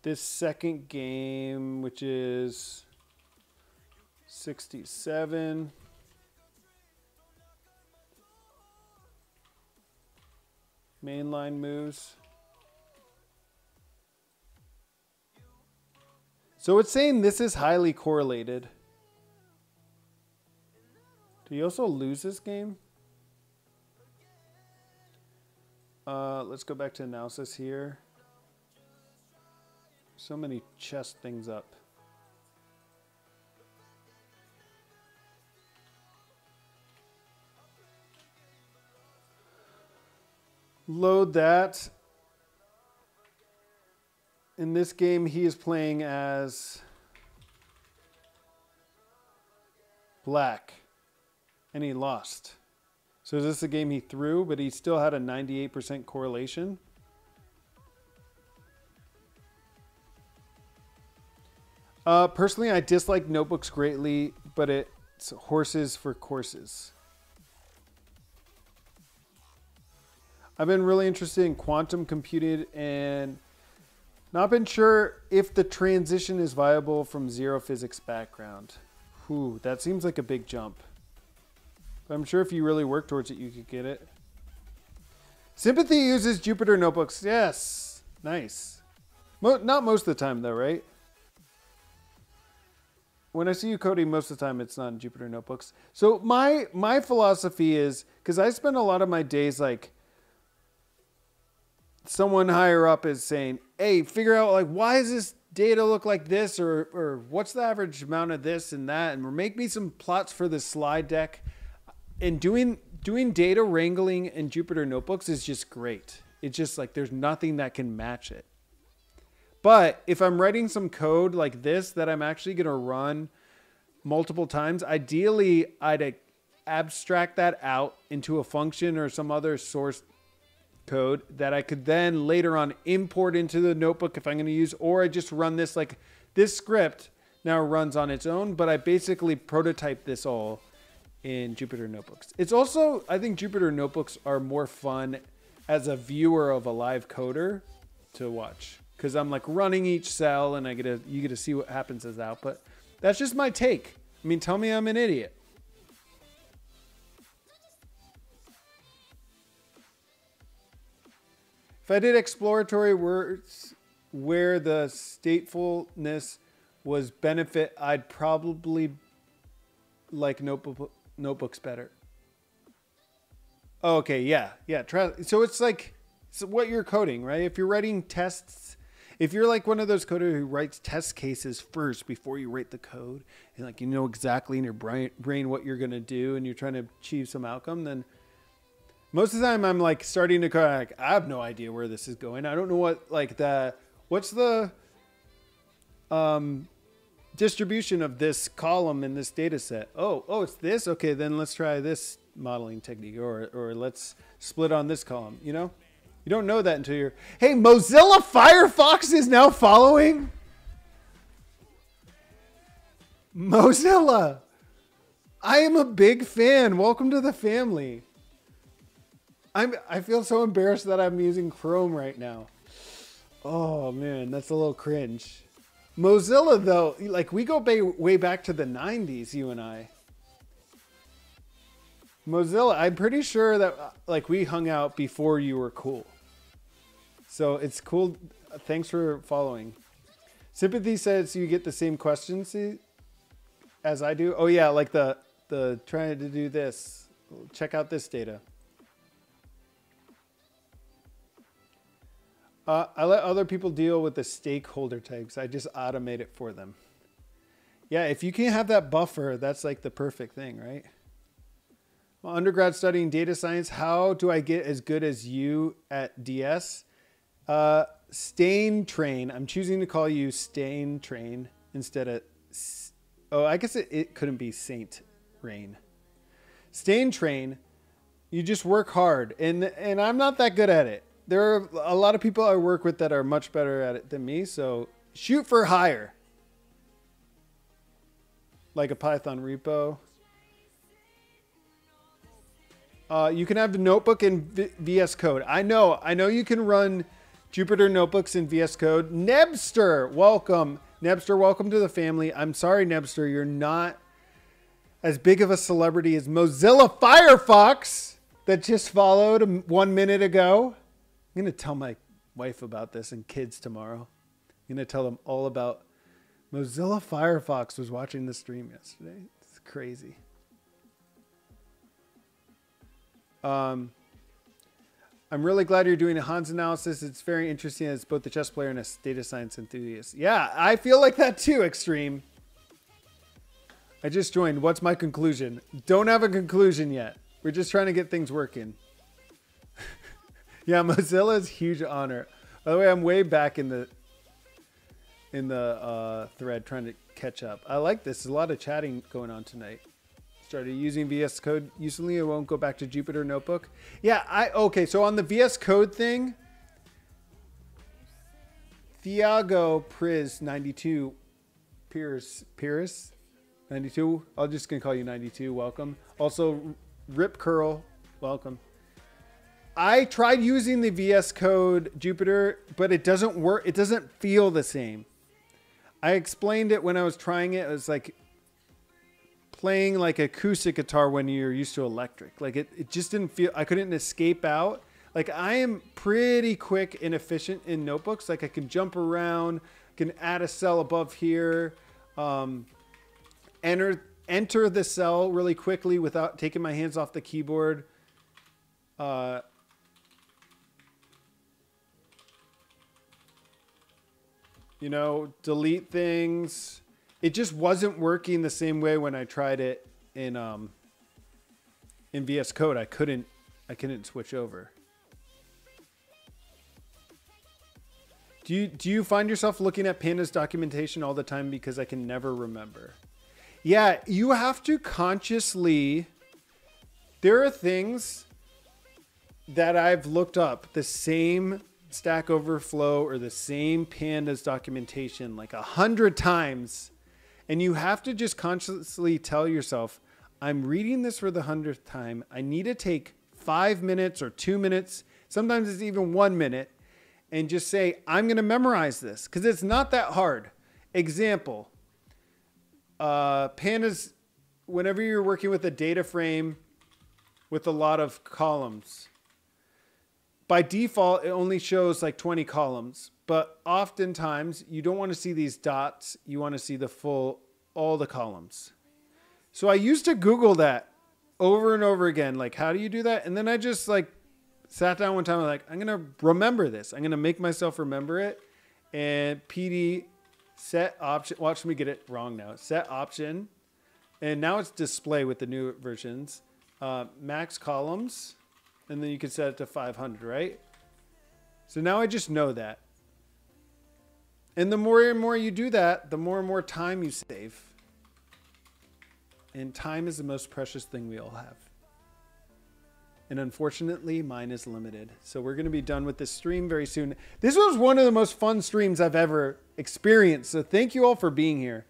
this second game, which is sixty-seven. Mainline moves. So it's saying this is highly correlated. Do you also lose this game? Uh, let's go back to analysis here. So many chess things up. Load that. In this game, he is playing as black, and he lost. So is this the game he threw, but he still had a ninety-eight percent correlation? Uh, personally, I dislike notebooks greatly, but it's horses for courses. I've been really interested in quantum computing and not been sure if the transition is viable from zero physics background. Whew, that seems like a big jump. But I'm sure if you really work towards it, you could get it. Sympathy uses Jupyter Notebooks. Yes, nice. Mo not most of the time though, right? When I see you coding, most of the time it's not in Jupyter Notebooks. So my, my philosophy is, because I spend a lot of my days like, someone higher up is saying, hey, figure out like, why does this data look like this? Or, or what's the average amount of this and that? And make me some plots for this slide deck. and doing doing data wrangling in Jupyter Notebooks is just great. It's just like there's nothing that can match it. But if I'm writing some code like this that I'm actually going to run multiple times, ideally I'd abstract that out into a function or some other source code that I could then later on import into the notebook if I'm going to use, or I just run this like this script now runs on its own, but I basically prototype this all in Jupyter Notebooks. It's also, I think Jupyter Notebooks are more fun as a viewer of a live coder to watch, because I'm like running each cell and I get to, you get to see what happens as output. That's just my take. I mean, tell me I'm an idiot. If I did exploratory words where the statefulness was benefit, I'd probably like notebook, notebooks better. Oh, okay, yeah, yeah. So it's like so what you're coding, right? If you're writing tests, if you're like one of those coders who writes test cases first before you write the code, and like you know exactly in your brain what you're gonna do, and you're trying to achieve some outcome, then most of the time I'm like starting to code, like, I have no idea where this is going. I don't know what like the what's the um, distribution of this column in this data set. Oh, oh, it's this. Okay, then let's try this modeling technique, or or let's split on this column. You know, you don't know that until you're. Hey, Mozilla Firefox is now following. Mozilla, I am a big fan. Welcome to the family. I'm, I feel so embarrassed that I'm using Chrome right now. Oh man, that's a little cringe. Mozilla though, like we go way, way back to the nineties, you and I. Mozilla, I'm pretty sure that like we hung out before you were cool. So it's cool. Thanks for following. Sympathy says you get the same questions as I do. Oh yeah, like the, the trying to do this. Check out this data. Uh, I let other people deal with the stakeholder types. I just automate it for them. Yeah, if you can't have that buffer, that's like the perfect thing, right? Well, undergrad studying data science, how do I get as good as you at D S? Uh, Stain Train. I'm choosing to call you Stain Train instead of... Oh, I guess it, it couldn't be Saint Rain. Stain Train, you just work hard. And, and I'm not that good at it. There are a lot of people I work with that are much better at it than me, so shoot for higher. Like a Python repo. Uh, you can have the notebook in V S Code. I know, I know you can run Jupyter Notebooks in V S Code. Nebster, welcome. Nebster, welcome to the family. I'm sorry, Nebster, you're not as big of a celebrity as Mozilla Firefox that just followed one minute ago. I'm going to tell my wife about this and kids tomorrow. I'm going to tell them all about Mozilla Firefox was watching the stream yesterday. It's crazy. Um, I'm really glad you're doing a Hans analysis. It's very interesting as both a chess player and a data science enthusiast. Yeah, I feel like that too, Extreme. I just joined. What's my conclusion? Don't have a conclusion yet. We're just trying to get things working. Yeah, Mozilla's huge honor. By the way, I'm way back in the in the uh, thread trying to catch up. I like this. There's a lot of chatting going on tonight. Started using V S Code recently. I won't go back to Jupyter Notebook. Yeah, I okay. So on the V S Code thing, Thiago Priz ninety-two, Pierce Pierce ninety-two. I'm just gonna call you ninety-two. Welcome. Also, Rip Curl. Welcome. I tried using the V S Code Jupyter, but it doesn't work. It doesn't feel the same. I explained it when I was trying it. It was like playing like acoustic guitar when you're used to electric. Like it, it just didn't feel, I couldn't escape out. Like I am pretty quick and efficient in notebooks. Like I can jump around, can add a cell above here, um, enter, enter the cell really quickly without taking my hands off the keyboard. Uh, You know, delete things. It just wasn't working the same way when I tried it in um, in V S Code, I couldn't, I couldn't switch over. Do you, do you find yourself looking at Pandas documentation all the time? Because I can never remember. Yeah, you have to consciously, there are things that I've looked up, the same Stack Overflow or the same Pandas documentation like a hundred times. And you have to just consciously tell yourself, I'm reading this for the hundredth time. I need to take five minutes or two minutes. Sometimes it's even one minute and just say, I'm going to memorize this because it's not that hard. Example, uh, Pandas, whenever you're working with a data frame with a lot of columns, by default, it only shows like twenty columns, but oftentimes you don't want to see these dots. You want to see the full, all the columns. So I used to Google that over and over again. Like, how do you do that? And then I just like sat down one time and like, I'm going to remember this. I'm going to make myself remember it. And P D set option, watch me get it wrong now. Set option. And now it's display with the new versions, uh, max columns. And then you can set it to five hundred, right? So now I just know that. And the more and more you do that, the more and more time you save. And time is the most precious thing we all have. And unfortunately, mine is limited. So we're going to be done with this stream very soon. This was one of the most fun streams I've ever experienced. So thank you all for being here.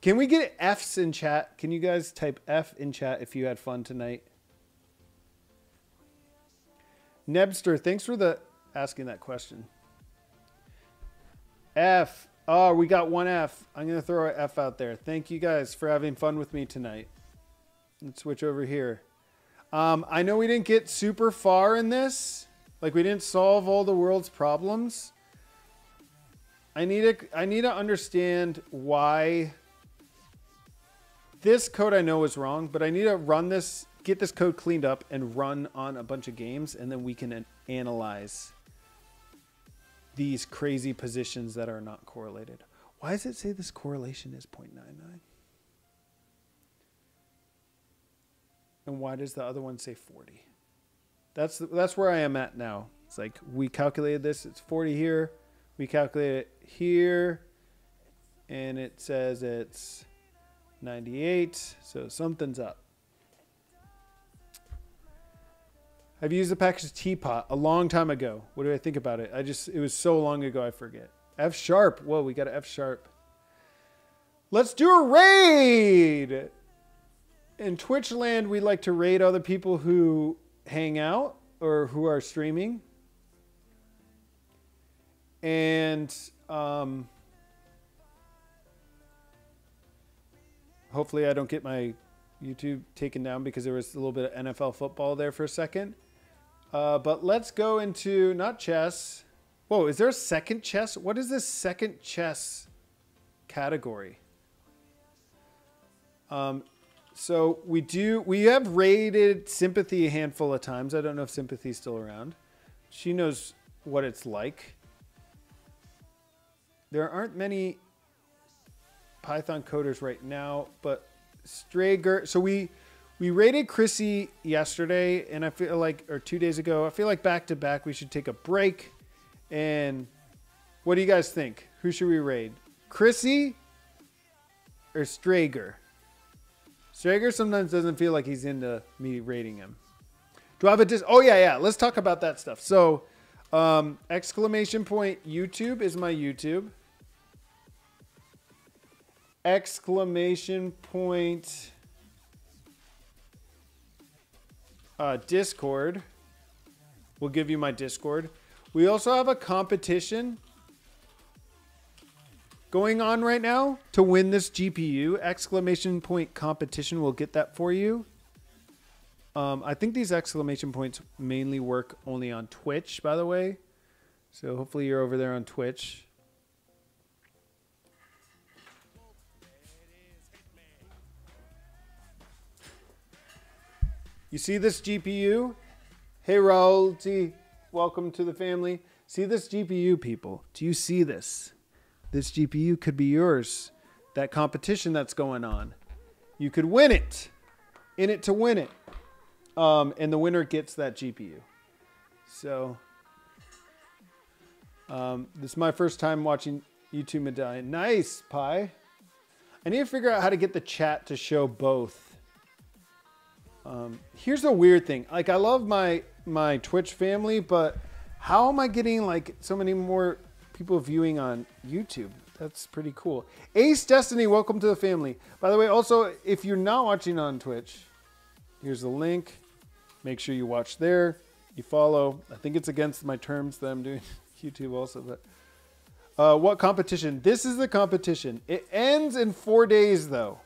Can we get F's in chat? Can you guys type F in chat if you had fun tonight? Nebster, thanks for the asking that question. F. Oh, we got one F. I'm going to throw an F out there. Thank you guys for having fun with me tonight. Let's switch over here. Um, I know we didn't get super far in this. Like, we didn't solve all the world's problems. I need to, I need to understand why this code I know is wrong, but I need to run this, get this code cleaned up and run on a bunch of games, and then we can analyze these crazy positions that are not correlated. Why does it say this correlation is zero point nine nine? And why does the other one say forty? That's, that's where I am at now. It's like, we calculated this, it's forty here. We calculated it here, and it says it's ninety-eight, so something's up. I've used the package teapot a long time ago. What do I think about it? I just, it was so long ago, I forget. F sharp. Whoa, we got an F sharp. Let's do a raid. In Twitch land, we like to raid other people who hang out or who are streaming. And um, hopefully I don't get my YouTube taken down because there was a little bit of N F L football there for a second. Uh, but let's go into not chess. Whoa, is there a second chess? What is this second chess category? Um, so we do, we have raided Sympathy a handful of times. I don't know if Sympathy's still around. She knows what it's like. There aren't many Python coders right now, but Strager. So we, we rated Chrissy yesterday, and I feel like, or two days ago, I feel like back to back, we should take a break. And what do you guys think? Who should we raid? Chrissy or Strager? Strager sometimes doesn't feel like he's into me raiding him. Do I have a dis? Oh yeah. Yeah. Let's talk about that stuff. So, um, exclamation point YouTube is my YouTube. Exclamation point uh, Discord. We'll give you my Discord. We also have a competition going on right now to win this G P U. Exclamation point competition. We'll get that for you. Um, I think these exclamation points mainly work only on Twitch, by the way. So hopefully you're over there on Twitch. You see this G P U? Hey, Raul T, welcome to the family. See this G P U, people? Do you see this? This G P U could be yours. That competition that's going on. You could win it. In it to win it. Um, and the winner gets that G P U. So um, this is my first time watching YouTube Medallion. Nice, Pi. I need to figure out how to get the chat to show both. Um, here's the weird thing. Like, I love my, my Twitch family, but how am I getting like so many more people viewing on YouTube? That's pretty cool. Ace Destiny, welcome to the family. By the way, also, if you're not watching on Twitch, here's the link. Make sure you watch there. You follow. I think it's against my terms that I'm doing YouTube also, but uh, what competition? This is the competition. It ends in four days though.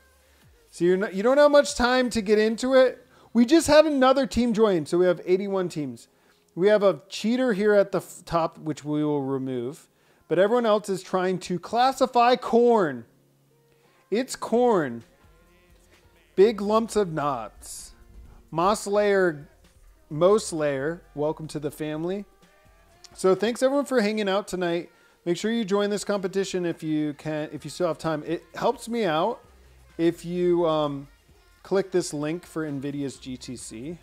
So you're not, you don't have much time to get into it. We just had another team join. So we have eighty-one teams. We have a cheater here at the top, which we will remove, but everyone else is trying to classify corn. It's corn. Big lumps of knots. Moss layer, most layer. Welcome to the family. So thanks everyone for hanging out tonight. Make sure you join this competition if you can, if you still have time. It helps me out if you um, click this link for NVIDIA's G T C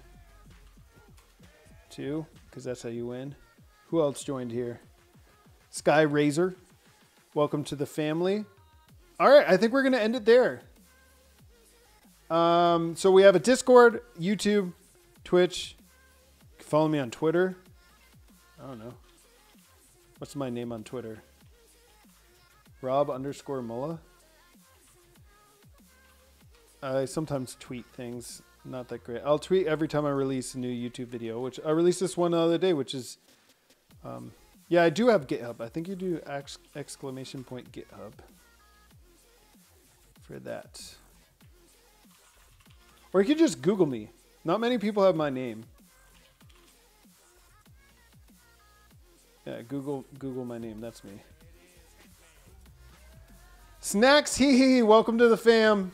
too, because that's how you win. Who else joined here? Sky Razor, welcome to the family. All right, I think we're gonna end it there. Um, so we have a Discord, YouTube, Twitch. You can follow me on Twitter. I don't know. What's my name on Twitter? Rob underscore Mullah. I sometimes tweet things. Not that great. I'll tweet every time I release a new YouTube video, which I released this one the other day, which is, um, yeah, I do have GitHub. I think you do ex exclamation point GitHub for that. Or you could just Google me. Not many people have my name. Yeah, Google Google my name. That's me. Snacks, hee hee. Welcome to the fam.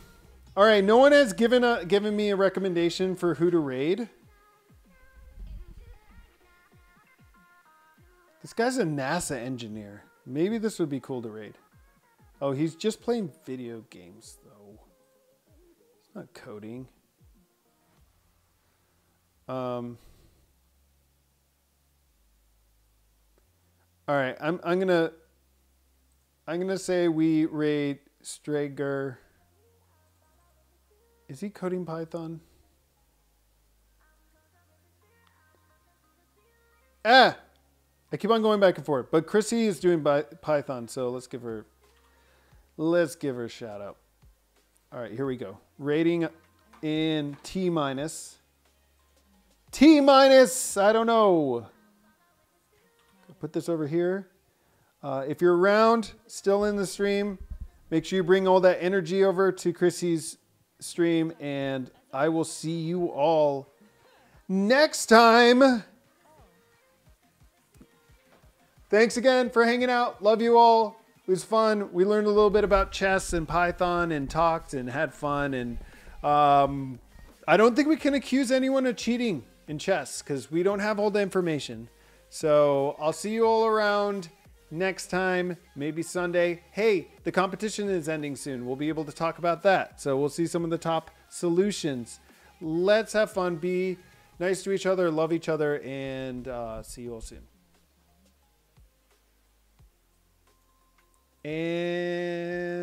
All right, no one has given a, given me a recommendation for who to raid. This guy's a NASA engineer. Maybe this would be cool to raid. Oh, he's just playing video games though. It's not coding. Um, all right, I'm, I'm gonna, I'm gonna say we raid Strager. Is he coding Python? Ah, I keep on going back and forth, but Chrissy is doing by Python. So let's give her, let's give her a shout out. All right, here we go. Rating in T minus. T minus, I don't know. Put this over here. Uh, if you're around, still in the stream, make sure you bring all that energy over to Chrissy's stream, and I will see you all next time. Thanks again for hanging out. Love you all. It was fun. We learned a little bit about chess and Python and talked and had fun. And um, I don't think we can accuse anyone of cheating in chess because we don't have all the information. So I'll see you all around next time, maybe Sunday. Hey, the competition is ending soon. We'll be able to talk about that. So we'll see some of the top solutions. Let's have fun, be nice to each other, love each other, and uh, see you all soon. And